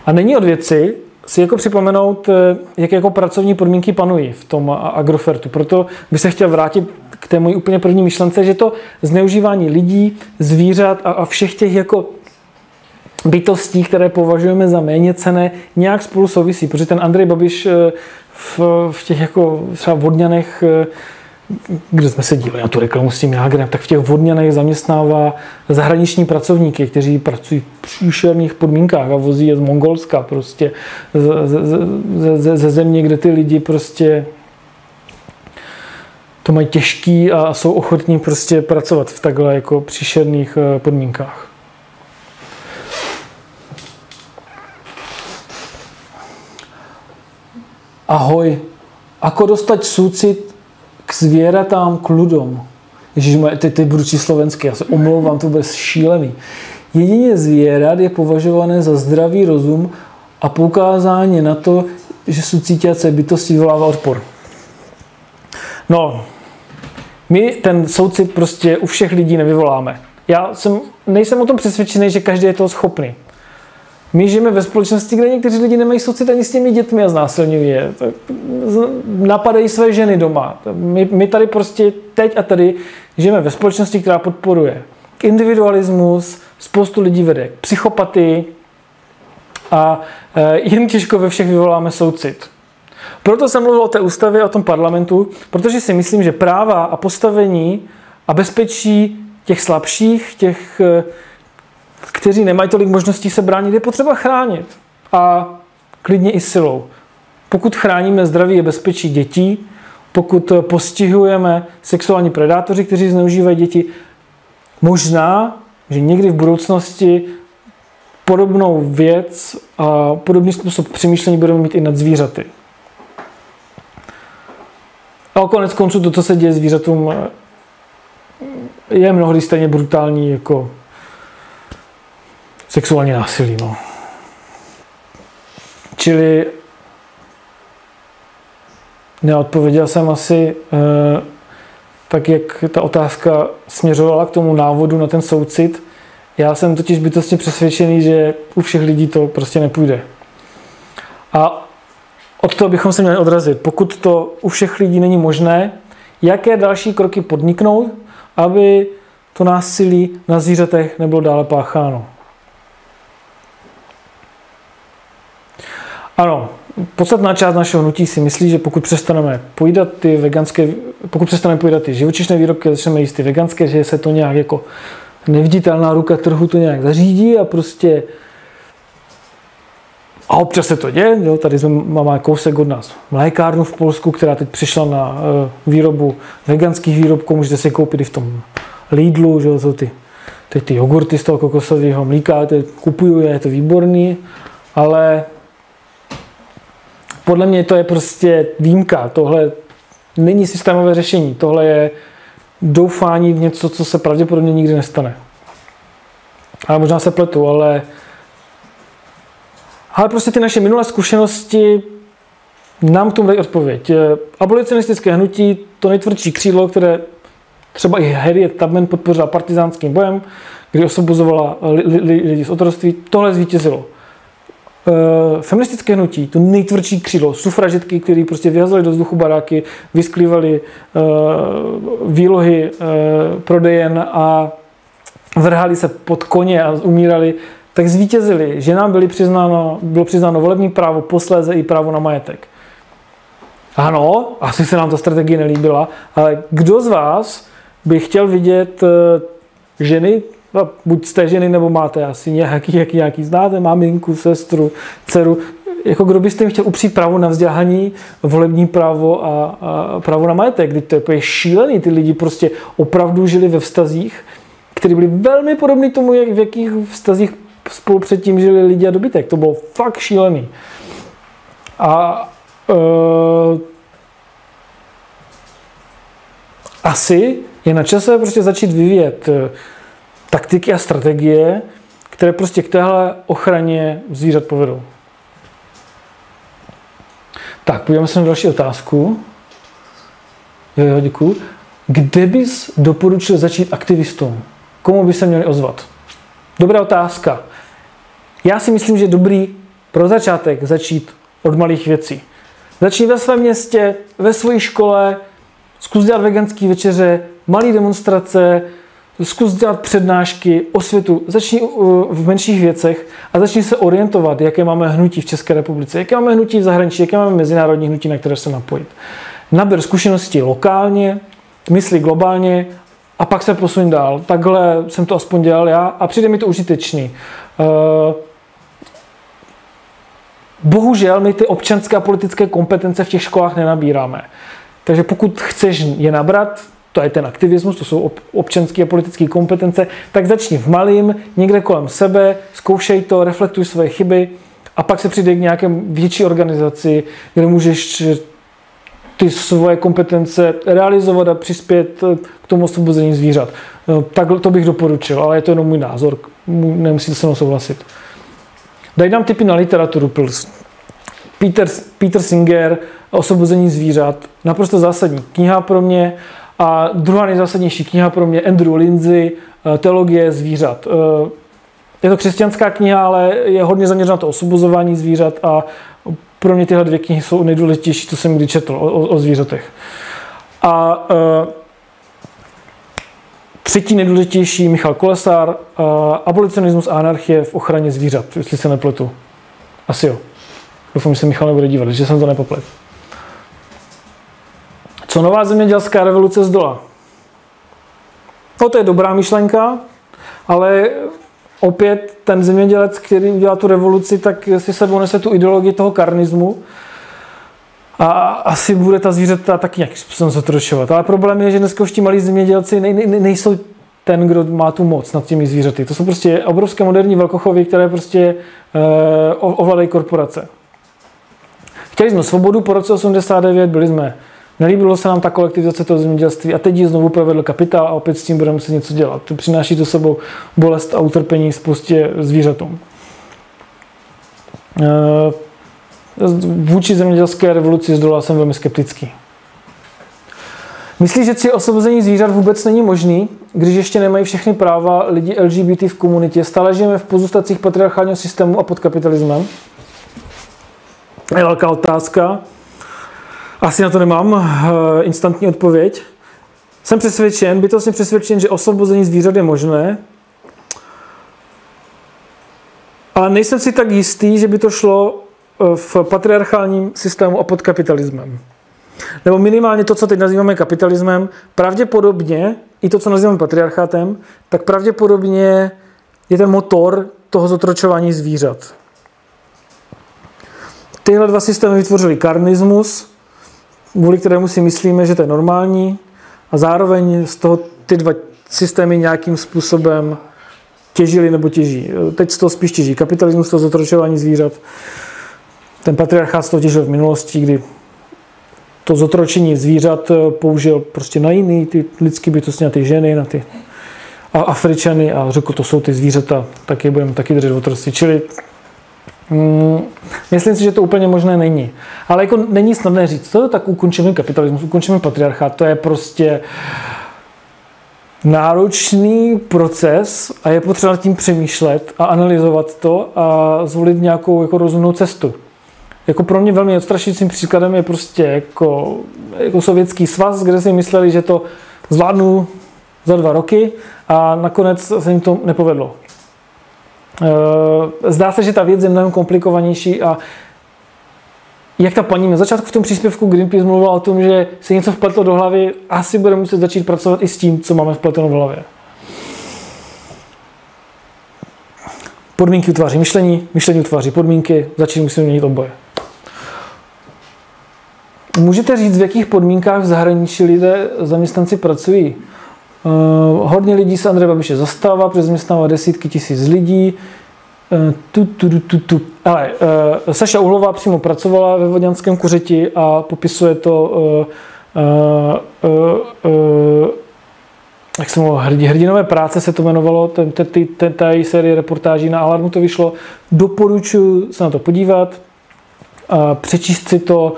A není od věci si jako připomenout, jak jako pracovní podmínky panují v tom Agrofertu. Proto bych se chtěl vrátit k té mojí úplně první myšlence, že to zneužívání lidí, zvířat a všech těch jako bytostí, které považujeme za méněcenné, nějak spolu souvisí, protože ten Andrej Babiš v těch jako třeba Vodňanech, kde jsme se dívali na tu reklamu s tím Jágrem, tak v těch Vodňanech zaměstnává zahraniční pracovníky, kteří pracují v příšerných podmínkách a vozí je z Mongolska, prostě ze země, kde ty lidi prostě to mají těžký a jsou ochotní prostě pracovat v takhle jako příšerných podmínkách. Ahoj, ako dostať súcit k zvieratám, k ľudom? Ježišmaj, teď budu či slovenský, já se omlouvám, to bude šílený. Jedině zvěrat je považované za zdravý rozum a poukázání na to, že sucítiace bytosti vyvolává odpor. No, my ten soucit prostě u všech lidí nevyvoláme. Já nejsem o tom přesvědčený, že každý je toho schopný. My žijeme ve společnosti, kde někteří lidi nemají soucit ani s těmi dětmi a znásilňují je. Napadají své ženy doma. My tady prostě teď a tady žijeme ve společnosti, která podporuje individualismus, spoustu lidí vede k psychopatii a jen těžko ve všech vyvoláme soucit. Proto jsem mluvil o té ústavě, o tom parlamentu, protože si myslím, že práva a postavení a bezpečí těch slabších, těch, kteří nemají tolik možností se bránit, je potřeba chránit. A klidně i silou. Pokud chráníme zdraví a bezpečí dětí, pokud postihujeme sexuální predátoři, kteří zneužívají děti, možná, že někdy v budoucnosti podobnou věc a podobný způsob přemýšlení budeme mít i nad zvířaty. A konec konců to, co se děje zvířatům, je mnohdy stejně brutální jako sexuální násilí. No. Čili neodpověděl jsem asi tak, jak ta otázka směřovala k tomu návodu na ten soucit. Já jsem totiž bytostně přesvědčený, že u všech lidí to prostě nepůjde. A od toho bychom se měli odrazit. Pokud to u všech lidí není možné, jaké další kroky podniknout, aby to násilí na zvířatech nebylo dále pácháno? Ano, podstatná část našeho hnutí si myslí, že pokud přestaneme pojídat ty veganské, pokud přestaneme pojídat ty živočišné výrobky, začneme jíst ty veganské, že se to nějak jako neviditelná ruka trhu to nějak zařídí a prostě. A občas se to děje, jo? Tady máme kousek od nás mlékárnu v Polsku, která teď přišla na výrobu veganských výrobků, můžete si koupit i v tom Lidlu, že jo? Jsou ty jogurty z toho kokosového mlíka, kupuju, je to výborný, ale podle mě to je prostě výjimka, tohle není systémové řešení, tohle je doufání v něco, co se pravděpodobně nikdy nestane. Ale možná se pletu, ale prostě ty naše minulé zkušenosti nám k tomu dají odpověď. Abolicionistické hnutí, to nejtvrdší křídlo, které třeba i Harriet Tubman podpořila partizánským bojem, kdy osvobozovala lidi z otroctví, tohle zvítězilo. Feministické hnutí, to nejtvrdší křídlo, sufražitky, které prostě vyhazily do vzduchu baráky, vysklívaly výlohy prodejen a vrhali se pod koně a umírali, tak zvítězili, že nám bylo přiznáno volební právo, posléze i právo na majetek. Ano, asi se nám ta strategie nelíbila, ale kdo z vás by chtěl vidět ženy, buď jste ženy, nebo máte asi nějaký znáte, maminku, sestru, dceru, jako kdo byste jim chtěl upřít právo na vzdělání, volební právo a právo na majetek, kdy to je jako šílený, ty lidi prostě opravdu žili ve vztazích, které byly velmi podobné tomu, jak v jakých vztazích spolu předtím žili lidi a dobytek. To bylo fakt šílený. A asi je na čase prostě začít vyvíjet taktiky a strategie, které prostě k téhle ochraně zvířat povedou. Tak, podíváme se na další otázku. Jo, děkuju. Kde bys doporučil začít aktivistům? Komu by se měli ozvat? Dobrá otázka. Já si myslím, že je dobrý pro začátek začít od malých věcí. Začni ve svém městě, ve své škole, zkus dělat veganské večeře, malé demonstrace, Zkus dělat přednášky o světu, začni v menších věcech a začni se orientovat, jaké máme hnutí v České republice, jaké máme hnutí v zahraničí, jaké máme mezinárodní hnutí, na které se napojit. Naber zkušenosti lokálně, mysli globálně a pak se posuň dál. Takhle jsem to aspoň dělal já a přijde mi to užitečný. Bohužel my ty občanské a politické kompetence v těch školách nenabíráme. Takže pokud chceš je nabrat, to je ten aktivismus, to jsou občanské a politické kompetence, tak začni v malým, někde kolem sebe, zkoušej to, reflektuj své chyby a pak se přijde k nějaké větší organizaci, kde můžeš ty svoje kompetence realizovat a přispět k tomu osvobození zvířat. Tak to bych doporučil, ale je to jenom můj názor, nemusíte se mnou souhlasit. Daj nám tipy na literaturu, Pils. Peter Singer, Osvobození zvířat, naprosto zásadní kniha pro mě. A druhá nejzásadnější kniha pro mě, Andrew Lindsay, Teologie zvířat. Je to křesťanská kniha, ale je hodně zaměřena na to osvobozování zvířat a pro mě tyhle dvě knihy jsou nejdůležitější, co jsem kdy četl o zvířatech. A třetí nejdůležitější, Michal Kolesár, Abolicionismus a anarchie v ochraně zvířat, jestli se nepletu. Asi jo. Doufám, že se Michal nebude dívat, že jsem to nepoplet. Co nová zemědělská revoluce zdola? No, to je dobrá myšlenka, ale opět ten zemědělec, který udělá tu revoluci, tak si sebou nese tu ideologii toho karnismu a asi bude ta zvířata taky nějakým způsobem zatrošovat. Ale problém je, že dneska už ti malí zemědělci nejsou ten, kdo má tu moc nad těmi zvířaty. To jsou prostě obrovské moderní velkochovy, které prostě ovládají korporace. Chtěli jsme svobodu po roce 89, byli jsme. Nelíbilo se nám ta kolektivizace toho zemědělství a teď ji znovu provedl kapitál a opět s tím budeme muset něco dělat. To přináší to sebou bolest a utrpení spoustě zvířatům. Vůči zemědělské revoluci zdola jsem velmi skeptický. Myslíš, že cíl osvobození zvířat vůbec není možný, když ještě nemají všechny práva lidi LGBT v komunitě? Stále žijeme v pozůstacích patriarchálního systému a pod kapitalismem? Je velká otázka. Asi na to nemám instantní odpověď. Jsem přesvědčen, bytostně přesvědčen, že osvobození zvířat je možné. Ale nejsem si tak jistý, že by to šlo v patriarchálním systému a pod kapitalismem. Nebo minimálně to, co teď nazýváme kapitalismem, pravděpodobně, i to, co nazýváme patriarchátem, tak pravděpodobně je ten motor toho zotročování zvířat. Tyhle dva systémy vytvořily karnismus, kvůli kterému si myslíme, že to je normální a zároveň z toho ty dva systémy nějakým způsobem těžily nebo těží. Teď z toho spíš těží kapitalismus, to zotročování zvířat. Ten patriarchát z toho těžil v minulosti, kdy to zotročení zvířat použil prostě na jiný, ty lidské bytosti, na ty ženy, na ty Afričany a řekl, to jsou ty zvířata, tak je budeme taky držet v otroctví. Čili myslím si, že to úplně možné není. Ale jako není snadné říct, to tak ukončíme kapitalismus, ukončíme patriarchát, to je prostě náročný proces a je potřeba nad tím přemýšlet a analyzovat to a zvolit nějakou jako rozumnou cestu. Jako pro mě velmi odstrašujícím příkladem je prostě jako Sovětský svaz, kde si mysleli, že to zvládnu za 2 roky a nakonec se jim to nepovedlo. Zdá se, že ta věc je mnohem komplikovanější a jak ta paní na začátku v tom příspěvku Greenpeace mluvila o tom, že se něco vpletlo do hlavy, asi budeme muset začít pracovat i s tím, co máme vpleteno v hlavě. Podmínky utváří myšlení, myšlení utváří podmínky, začít musíme měnit oboje. Můžete říct, v jakých podmínkách v zahraničí lidé, zaměstnanci pracují? Hodně lidí se Andreje Babiše zastává, protože zaměstnává desítky tisíc lidí. Ale Saša Uhlová přímo pracovala ve Vodňanském kuřeti a popisuje to, jak se mluvilo, Hrdinové práce se to jmenovalo, ta její série reportáží na Alarmu to vyšlo. Doporučuji se na to podívat, přečíst si to.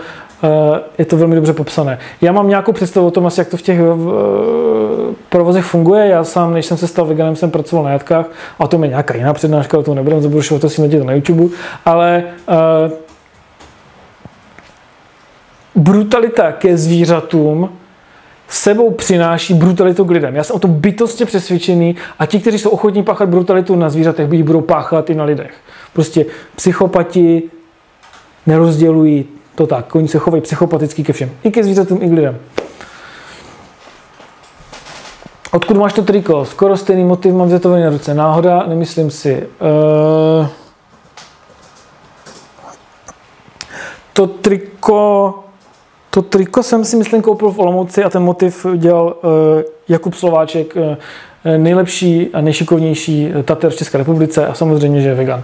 Je to velmi dobře popsané. Já mám nějakou představu o tom, asi jak to v těch provozech funguje. Já sám, než jsem se stal veganem, jsem pracoval na jatkách a to je nějaká jiná přednáška, o tom nebudeme zabrušovat, to si najdete na YouTube, ale brutalita ke zvířatům sebou přináší brutalitu k lidem. Já jsem o to bytostně přesvědčený a ti, kteří jsou ochotní páchat brutalitu na zvířatech, ji budou páchat i na lidech. Prostě psychopati nerozdělují to tak. Oni se chovají psychopaticky ke všem. I ke zvířatům, i k lidem. Odkud máš to triko? Skoro stejný motiv mám zvětovaný na ruce. Náhoda? Nemyslím si. To triko jsem si myslím koupil v Olomouci a ten motiv dělal Jakub Slováček, nejlepší a nejšikovnější tater v České republice a samozřejmě, že je vegan.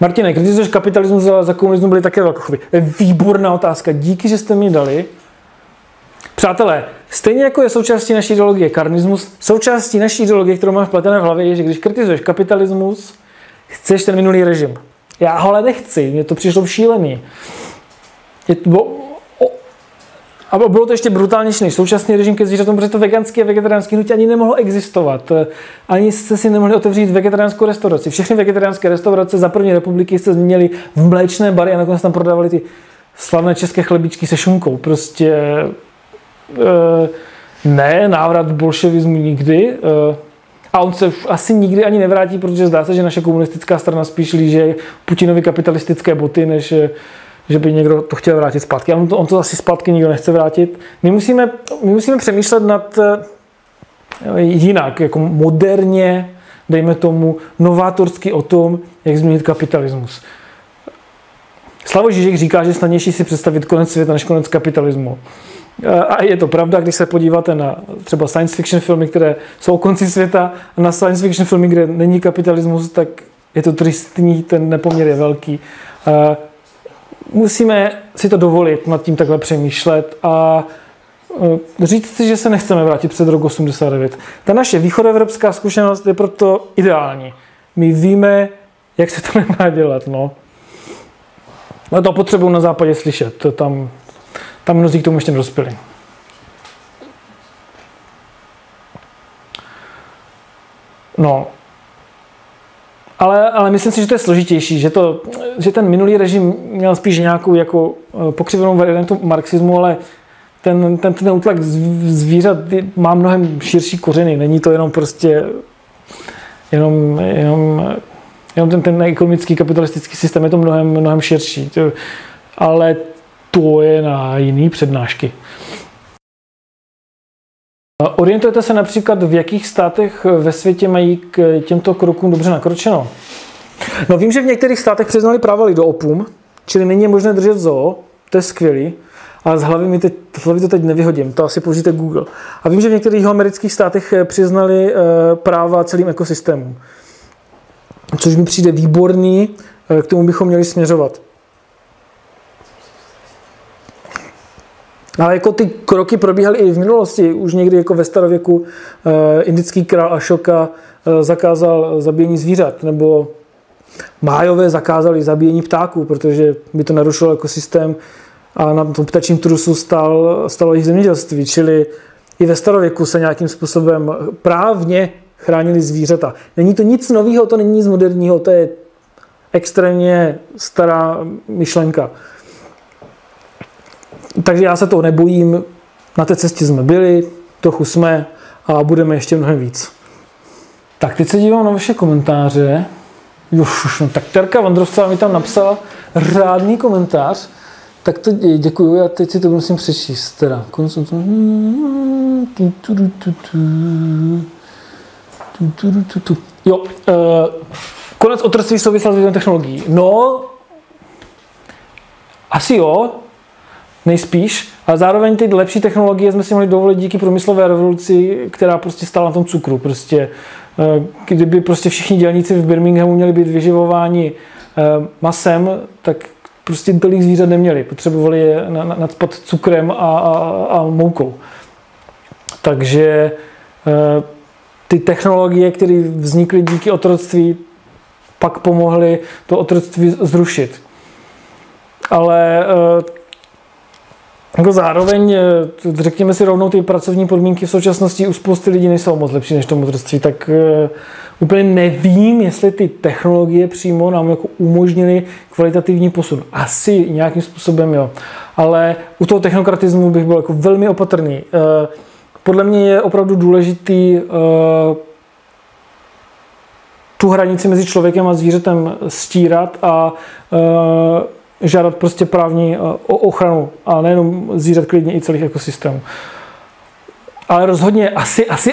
Martine, kritizuješ kapitalismus, ale za komunismu byly také velkochovy. Výborná otázka, díky, že jste mi dali. Přátelé, stejně jako je součástí naší ideologie karnismus, součástí naší ideologie, kterou mám vpletené v hlavě, je, že když kritizuješ kapitalismus, chceš ten minulý režim. Já ho ale nechci, mně to přišlo šílený. Bylo to ještě brutálnější než současný režim ke zvířatům, protože to veganské a vegetariánské hnutí ani nemohlo existovat. Ani jste si nemohli otevřít vegetariánskou restauraci. Všechny vegetariánské restaurace za první republiky jste změnili v mléčné bary a nakonec tam prodávali ty slavné české chlebičky se šunkou. Prostě ne, návrat bolševismu nikdy. A on se asi nikdy ani nevrátí, protože zdá se, že naše komunistická strana spíš líže Putinovi kapitalistické boty, než že by někdo to chtěl vrátit zpátky. A on to asi zpátky nikdo nechce vrátit. My musíme přemýšlet nad jinak, jako moderně, dejme tomu, novátorsky o tom, jak změnit kapitalismus. Slavoj Žižek říká, že je snadnější si představit konec světa než konec kapitalismu. A je to pravda, když se podíváte na třeba science fiction filmy, které jsou o konci světa, a na science fiction filmy, kde není kapitalismus, tak je to tristní, ten nepoměr je velký. Musíme si to dovolit, nad tím takhle přemýšlet a říct si, že se nechceme vrátit před rok 89. Ta naše východoevropská zkušenost je proto ideální. My víme, jak se to nemá dělat. No. Ale to potřebuji na západě slyšet. Tam mnozí k tomu ještě nedospěli. No. Ale myslím si, že to je složitější, že ten minulý režim měl spíš nějakou jako pokřivenou variantu marxismu, ale ten útlak zvířat má mnohem širší kořeny. Není to jenom prostě jenom ten ekonomický kapitalistický systém, je to mnohem širší. Ale to je na jiný přednášky. Orientujete se například, v jakých státech ve světě mají k těmto krokům dobře nakročeno? No vím, že v některých státech přiznali práva lidoopům, čili není možné držet zoo, to je skvělý, ale z hlavy to teď nevyhodím, to asi použijte Google. A vím, že v některých amerických státech přiznali práva celým ekosystémům, což mi přijde výborný, k tomu bychom měli směřovat. Ale jako ty kroky probíhaly i v minulosti, už někdy jako ve starověku indický král Ašoka zakázal zabíjení zvířat, nebo Májové zakázali zabíjení ptáků, protože by to narušilo ekosystém a na tom ptačím trusu stalo jejich zemědělství, čili i ve starověku se nějakým způsobem právně chránili zvířata. Není to nic nového, to není nic moderního, to je extrémně stará myšlenka. Takže já se toho nebojím, na té cestě jsme byli, trochu jsme a budeme ještě mnohem víc. Tak teď se dívám na vaše komentáře. No, tak Terka Vandrovcová mi tam napsala řádný komentář, tak to děkuju, já teď si to musím přečíst. Teda. Jo, konec otrství souvislá s technologií. No, asi jo. Nejspíš, ale zároveň ty lepší technologie jsme si mohli dovolit díky průmyslové revoluci, která prostě stála na tom cukru. Prostě, kdyby prostě všichni dělníci v Birminghamu měli být vyživováni masem, tak prostě tolik zvířat neměli. Potřebovali je nadspat cukrem a moukou. Takže ty technologie, které vznikly díky otroctví, pak pomohly to otroctví zrušit. Ale jako zároveň, řekněme si rovnou, ty pracovní podmínky v současnosti u spousty lidí nejsou moc lepší než to otroctví, tak úplně nevím, jestli ty technologie přímo nám jako umožnily kvalitativní posun. Asi nějakým způsobem, jo. Ale u toho technokratismu bych byl jako velmi opatrný. Podle mě je opravdu důležitý tu hranici mezi člověkem a zvířetem stírat a žádat prostě právní ochranu, a nejenom zvířat, klidně i celých ekosystémů. Ale rozhodně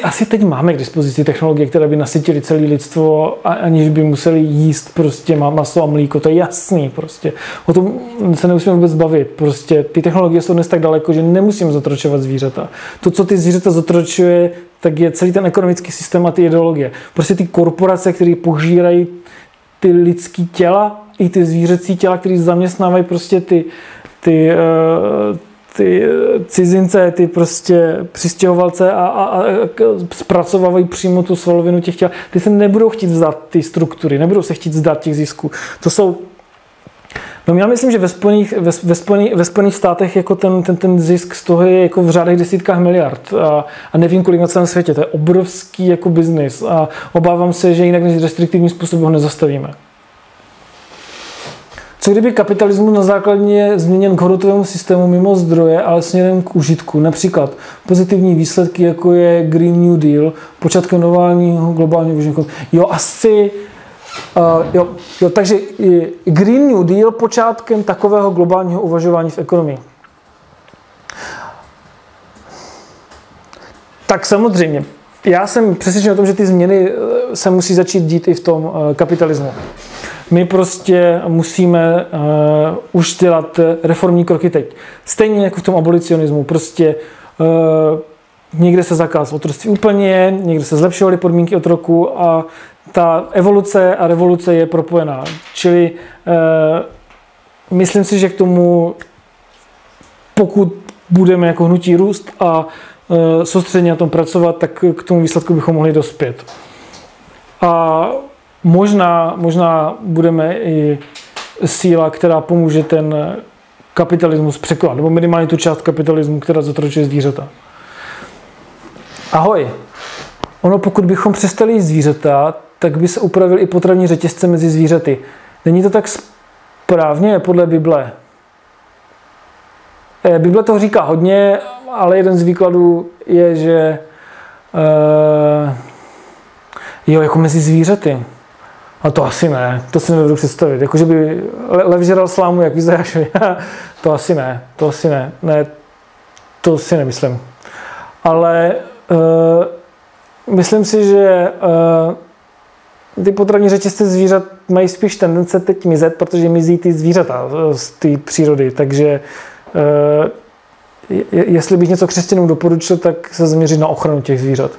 asi teď máme k dispozici technologie, které by nasytily celé lidstvo, aniž by museli jíst prostě maso a mlíko, to je jasný prostě. O tom se nemusíme vůbec bavit, prostě ty technologie jsou dnes tak daleko, že nemusíme zotročovat zvířata. To, co ty zvířata zotročuje, tak je celý ten ekonomický systém a ty ideologie. Prostě ty korporace, které požírají ty lidský těla i ty zvířecí těla, které zaměstnávají prostě ty cizince, ty prostě přistěhovalce a zpracovávají přímo tu svalovinu těch těl. Ty se nebudou chtít vzdát ty struktury, nebudou se chtít vzdát těch zisků. To jsou... No já myslím, že ve Spojených státech jako ten zisk z toho je jako v řádech desítkách miliard a nevím kolik na celém světě. To je obrovský jako biznis a obávám se, že jinak než restriktivní způsob ho nezastavíme. Co kdyby kapitalismus na základě změněn k hodnotovému systému mimo zdroje, ale směrem k užitku? Například pozitivní výsledky, jako je Green New Deal, počátkem nového globálního vyžitku. Jo, asi... Jo, takže Green New Deal počátkem takového globálního uvažování v ekonomii. Tak samozřejmě. Já jsem přesvědčen o tom, že ty změny se musí začít dít i v tom kapitalismu. My prostě musíme už dělat reformní kroky teď. Stejně jako v tom abolicionismu. Prostě někde se zakázal otroctví úplně, někde se zlepšovaly podmínky otroku a ta evoluce a revoluce je propojená. Čili myslím si, že k tomu, pokud budeme jako hnutí růst a soustředně na tom pracovat, tak k tomu výsledku bychom mohli dospět. A možná budeme i síla, která pomůže ten kapitalismus překonat, nebo minimálně tu část kapitalismu, která zatročuje zvířata. Ahoj! Ono, pokud bychom přestali jíst zvířata, tak by se upravil i potravní řetězce mezi zvířaty. Není to tak správně podle Bible? Bible toho říká hodně, ale jeden z výkladů je, že jo, jako mezi zvířaty. A to asi ne, to si nedovedu představit. Jakože by lev žral slámu, jak Izajášovi. To asi ne, to si nemyslím. Ale myslím si, že ty potravní řetězce zvířat mají spíš tendence teď mizet, protože mizí ty zvířata z té přírody. Takže jestli bych něco křesťanům doporučil, tak se zaměřit na ochranu těch zvířat.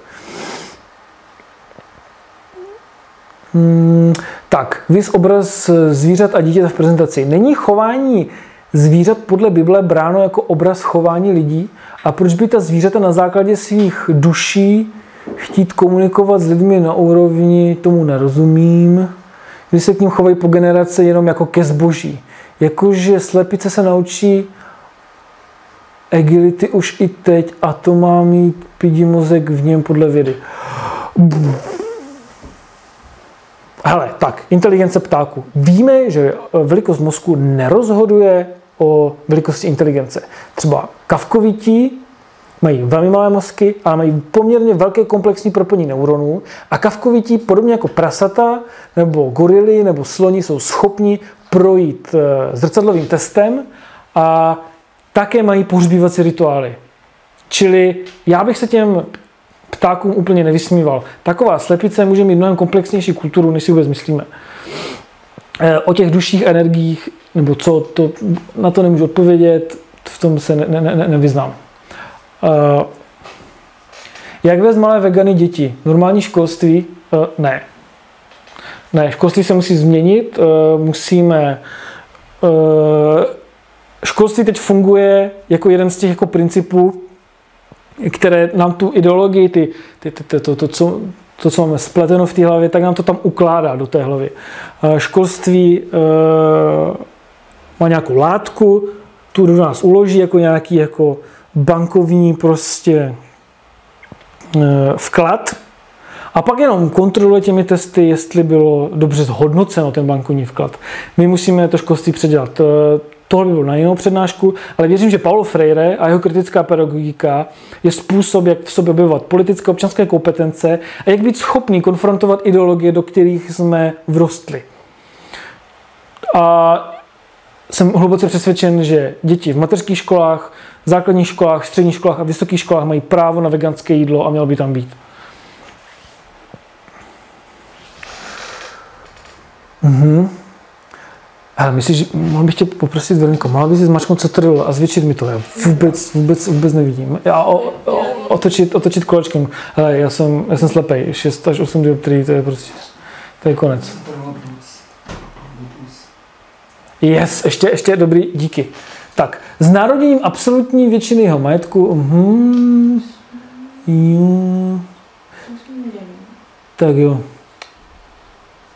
Tak, viz obraz zvířat a dítěte v prezentaci. Není chování zvířat podle Bible bráno jako obraz chování lidí? A proč by ta zvířata na základě svých duší chtít komunikovat s lidmi na úrovni, tomu nerozumím, když se k ním chovají po generace jenom jako ke zboží? Jakože slepice se naučí agility už i teď a to má mít pidi mozek v něm podle vědy. Hele, tak, inteligence ptáku. Víme, že velikost mozku nerozhoduje o velikosti inteligence. Třeba kavkovití mají velmi malé mozky, ale mají poměrně velké komplexní propojení neuronů a kavkovití, podobně jako prasata, nebo gorily, nebo sloni, jsou schopni projít zrcadlovým testem a také mají pohřbívací rituály. Čili já bych se těm ptákům úplně nevysmíval. Taková slepice může mít mnohem komplexnější kulturu, než si vůbec myslíme. O těch duších, energiích, nebo co, to, na to nemůžu odpovědět, v tom se nevyznám. Jak vést malé vegany děti? Normální školství? Ne. Ne, školství se musí změnit, musíme... Školství teď funguje jako jeden z těch jako principů, které nám tu ideologii, co máme spleteno v té hlavě, tak nám to tam ukládá do té hlavy. Školství má nějakou látku, tu do nás uloží jako nějaký jako bankovní prostě vklad A pak jenom kontroluje těmi testy, jestli bylo dobře zhodnoceno ten bankovní vklad. My musíme to školství předělat. Tohle by bylo na jinou přednášku, ale věřím, že Paulo Freire a jeho kritická pedagogika je způsob, jak v sobě objevovat politické občanské kompetence a jak být schopný konfrontovat ideologie, do kterých jsme vrostli. A jsem hluboce přesvědčen, že děti v mateřských školách, základních školách, středních školách a vysokých školách mají právo na veganské jídlo a mělo by tam být. Ale myslíš, že mohl bych tě poprosit, Veroniko, mohla bys si zmačknout, co to bylo a zvětšit mi to? Já vůbec nevidím. Já otočit kolečkem. Hele, já jsem slepej. 6 až 8 dioptrií, to je prostě, to je konec. Yes, ještě dobrý, díky. Tak, s národněním absolutní většiny jeho majetku. Tak jo.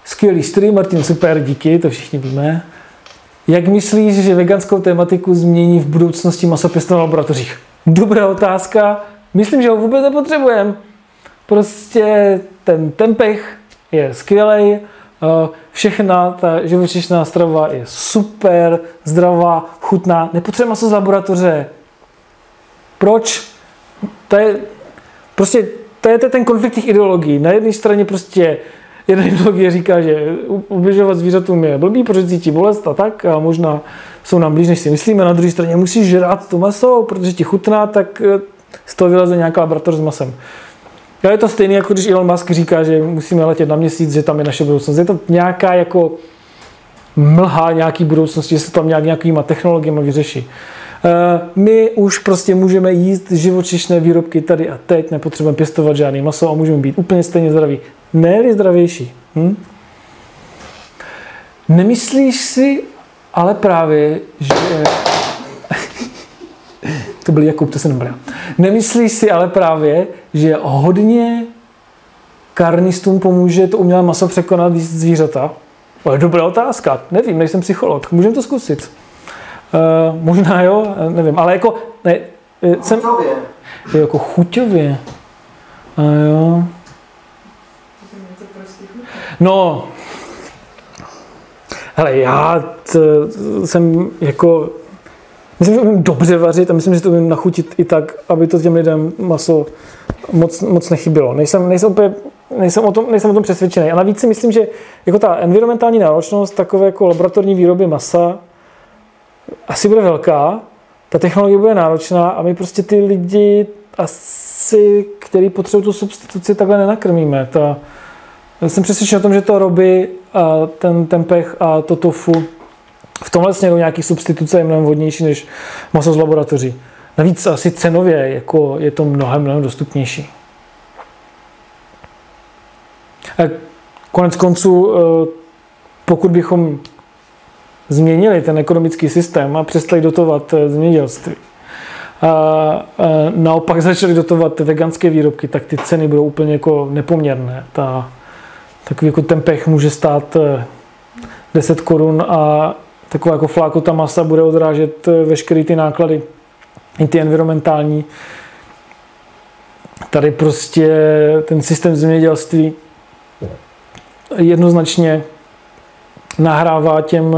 Skvělý studium, Martin, super, díky, to všichni víme. Jak myslíš, že veganskou tématiku změní v budoucnosti masopěstování v laboratořích? Dobrá otázka. Myslím, že ho vůbec nepotřebujeme. Prostě ten tempeh je skvělej, všechna ta živočišná strava je super, zdravá, chutná. Nepotřebujeme maso z laboratoře. Proč? To je ten konflikt těch ideologií. Na jedné straně prostě jedna ideologie říká, že ubližovat zvířatům je blbý, protože cítí bolest a tak, a možná jsou nám blíž, než si myslíme. Na druhé straně musíš žrát to maso, protože ti chutná, tak z toho vyleze nějaká laboratoř s masem. Je to stejné, jako když Elon Musk říká, že musíme letět na Měsíc, že tam je naše budoucnost. Je to nějaká jako mlha nějaký budoucnosti, že se tam nějakýma technologiemi vyřeší. My už prostě můžeme jíst živočišné výrobky tady a teď, nepotřebujeme pěstovat žádný maso a můžeme být úplně stejně zdraví. Ne-li zdravější. Nemyslíš si ale právě, že... to byl Jakub, to se nebyl. Nemyslíš si ale právě, že hodně karnistům pomůže to umělé maso překonat zvířata? Ale dobrá otázka. Nevím, nejsem psycholog. Můžeme to zkusit. Možná jo, nevím, ale jako... Ne, jsem... Chuťově. Jo, jako chuťově. Jo. No, hele, já jsem jako... Myslím, že umím dobře vařit a myslím, že to umím nachutit i tak, aby to těm lidem maso moc nechybilo. Nejsem o tom přesvědčený. A navíc si myslím, že jako ta environmentální náročnost takové jako laboratorní výroby masa asi bude velká, ta technologie bude náročná a my prostě ty lidi asi, který potřebují tu substituci, takhle nenakrmíme. Jsem přesvědčen o tom, že to robi a ten tempeh a to tofu v tomhle směru nějaký substituce je mnohem vhodnější než maso z laboratoří. Navíc asi cenově jako je to mnohem dostupnější. A konec konců, pokud bychom změnili ten ekonomický systém a přestali dotovat zemědělství a naopak začali dotovat veganské výrobky, tak ty ceny budou úplně jako nepoměrné. Takový jako tempeh může stát 10 korun a taková jako flákota masa bude odrážet veškeré ty náklady, i ty environmentální. Tady prostě ten systém zemědělství jednoznačně nahrává těm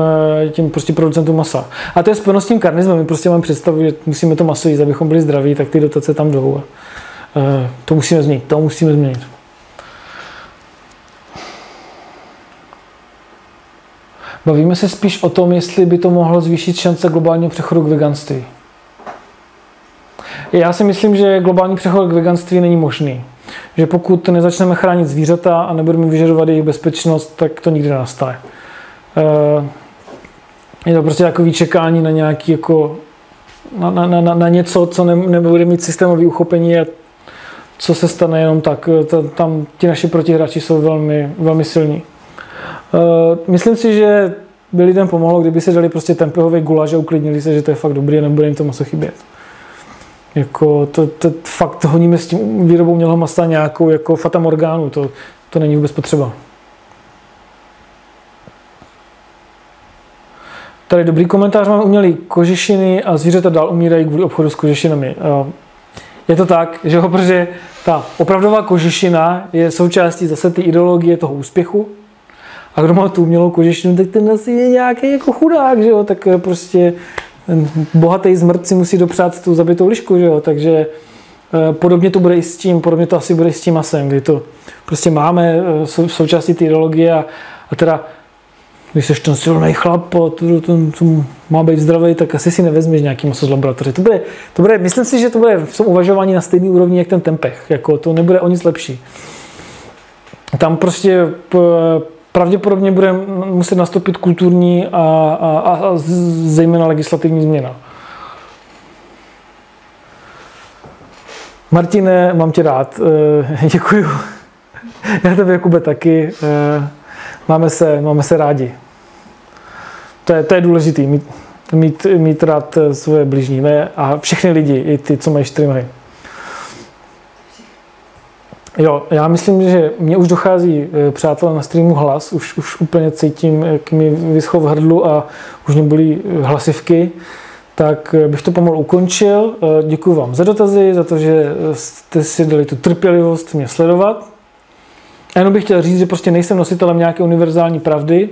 prostě producentům masa. A to je spojeno s tím karnismem. My prostě máme představu, že musíme to maso jíst, abychom byli zdraví, tak ty dotace tam jdou. To musíme změnit, to musíme změnit. Bavíme se spíš o tom, jestli by to mohlo zvýšit šance globálního přechodu k veganství. Já si myslím, že globální přechod k veganství není možný. Že pokud nezačneme chránit zvířata a nebudeme vyžadovat jejich bezpečnost, tak to nikdy nenastane. Je to prostě takový čekání na nějaký jako na něco, co nebude mít systémové uchopení a co se stane jenom tak. Tam ti naši protihráči jsou velmi silní. Myslím si, že by lidem pomohlo, kdyby se dali prostě tempehové gulaš a uklidnili se, že to je fakt dobrý a nebude jim to maso chybět. Jako to fakt honíme s tím výrobou umělého masa nějakou jako fatamorgánu, to není vůbec potřeba. Tady dobrý komentář, máme umělý kožešiny a zvířata dál umírají kvůli obchodu s kožešinami. Je to tak, že ho, protože ta opravdová kožešina je součástí zase ty ideologie toho úspěchu. A kdo má tu umělou kožešinu, tak ten asi je nějaký jako chudák, že jo? Tak prostě ten bohatý zmrt si musí dopřát tu zabitou lišku, že jo? Takže podobně to bude i s tím, podobně to asi bude i s tím masem, kdy to prostě máme součástí ty ideologie a teda když seš ten silný chlap a to má být zdravý, tak asi si nevezmeš nějaký maso z laboratoře. To bude, myslím si, že to bude v tom uvažování na stejný úrovni, jak ten tempeh. Jako, to nebude o nic lepší. Tam prostě pravděpodobně bude muset nastoupit kulturní a zejména legislativní změna. Martine, mám tě rád. Děkuju. Já tebe, Jakube, taky. Máme se rádi. To je důležité, mít rád svoje bližní, ne? A všechny lidi, i ty, co mají štrymhy. Jo, já myslím, že mě už dochází, přátelé, na streamu hlas, už úplně cítím, jak mi vyschlo v hrdlu a už mě bolí hlasivky, tak bych to pomalu ukončil. Děkuji vám za dotazy, za to, že jste si dali tu trpělivost mě sledovat. A jenom bych chtěl říct, že prostě nejsem nositelem nějaké univerzální pravdy,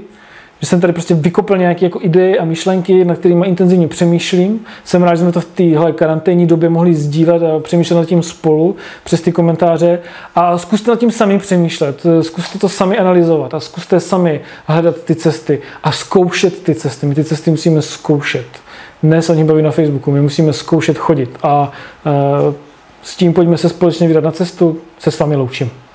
že jsem tady prostě vykopl nějaké jako ideje a myšlenky, na kterými intenzivně přemýšlím. Jsem rád, že jsme to v téhle karanténní době mohli sdílet a přemýšlet nad tím spolu přes ty komentáře. A zkuste nad tím sami přemýšlet, zkuste to sami analyzovat a zkuste sami hledat ty cesty a zkoušet ty cesty. My ty cesty musíme zkoušet. Ne se o nich bavit na Facebooku, my musíme zkoušet chodit. A s tím pojďme se společně vydat na cestu. Se s vámi loučím.